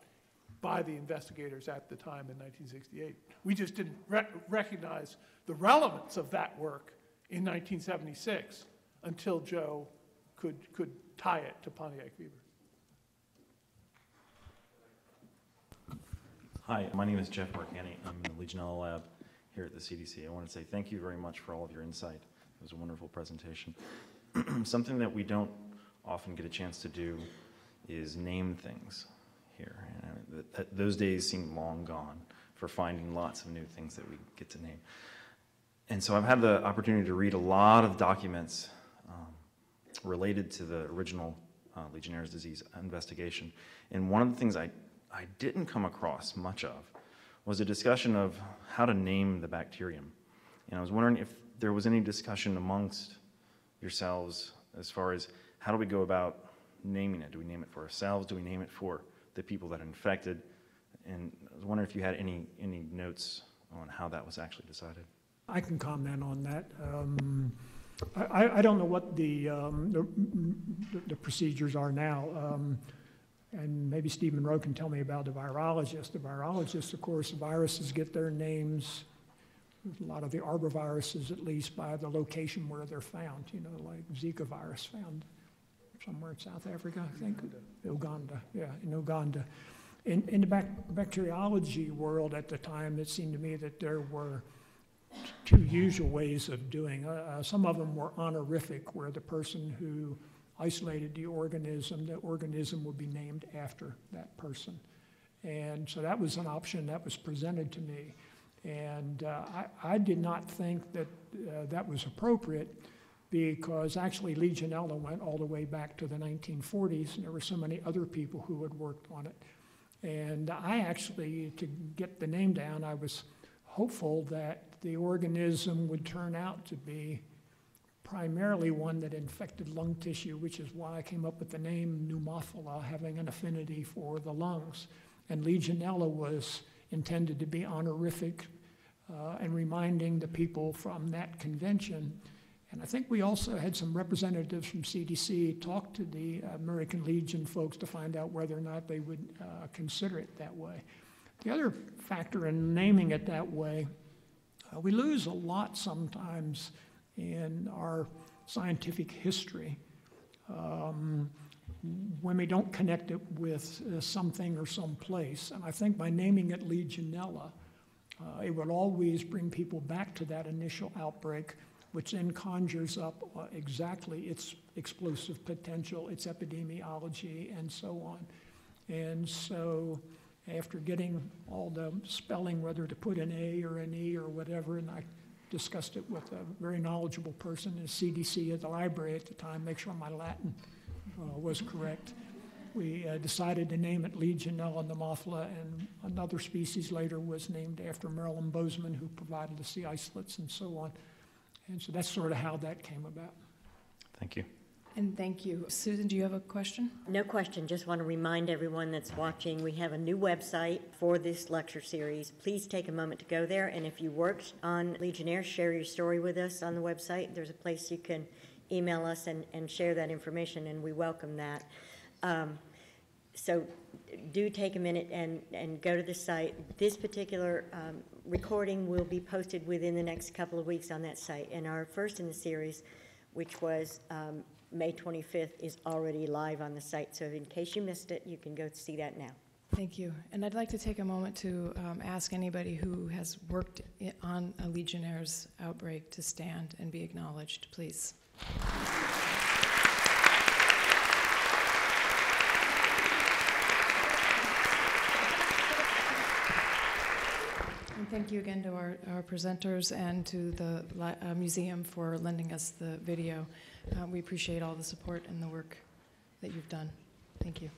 by the investigators at the time in 1968. We just didn't recognize the relevance of that work in 1976 until Joe could tie it to Pontiac fever. Hi, my name is Jeff Marcani. I'm in the Legionella lab here at the CDC. I want to say thank you very much for all of your insight. It was a wonderful presentation. Something that we don't often get a chance to do is name things here. And those days seem long gone for finding lots of new things that we get to name. And so I've had the opportunity to read a lot of documents related to the original Legionnaire's disease investigation. And one of the things I didn't come across much of was a discussion of how to name the bacterium. And I was wondering if there was any discussion amongst yourselves as far as how do we go about naming it? Do we name it for ourselves? Do we name it for the people that are infected? And I was wondering if you had any notes on how that was actually decided. I can comment on that. I don't know what the procedures are now. And maybe Steve Monroe can tell me about the virologists. The virologists, of course, viruses get their names, a lot of the arboviruses at least, by the location where they're found, you know, like Zika virus found somewhere in South Africa, I think. Uganda, yeah, in Uganda. In the bacteriology world at the time, it seemed to me that there were two usual ways of doing. Some of them were honorific, where the person who isolated the organism would be named after that person. And so that was an option that was presented to me. And I did not think that that was appropriate, because actually Legionella went all the way back to the 1940s, and there were so many other people who had worked on it. And I actually, to get the name down, I was hopeful that the organism would turn out to be primarily one that infected lung tissue, which is why I came up with the name pneumophila, having an affinity for the lungs. And Legionella was intended to be honorific and reminding the people from that convention. And I think we also had some representatives from CDC talk to the American Legion folks to find out whether or not they would consider it that way. The other factor in naming it that way, we lose a lot sometimes in our scientific history when we don't connect it with something or someplace. And I think by naming it Legionella, it would always bring people back to that initial outbreak, which then conjures up exactly its explosive potential, its epidemiology, and so on. And so after getting all the spelling, whether to put an A or an E or whatever, and I discussed it with a very knowledgeable person in CDC at the library at the time, make sure my Latin was correct. We decided to name it Legionella pneumophila, and another species later was named after Marilyn Bozeman, who provided the sea isolates and so on. And so that's sort of how that came about. Thank you. And thank you. Susan, do you have a question? No question. Just want to remind everyone that's watching, we have a new website for this lecture series. Please take a moment to go there. And if you worked on Legionnaires, share your story with us on the website. There's a place you can email us and share that information, and we welcome that. So do take a minute and go to the site. This particular recording will be posted within the next couple of weeks on that site. And our first in the series, which was May 25th, is already live on the site. So in case you missed it, you can go see that now. Thank you. And I'd like to take a moment to ask anybody who has worked on a Legionnaires outbreak to stand and be acknowledged, please. Thank you again to our presenters and to the museum for lending us the video. We appreciate all the support and the work that you've done. Thank you.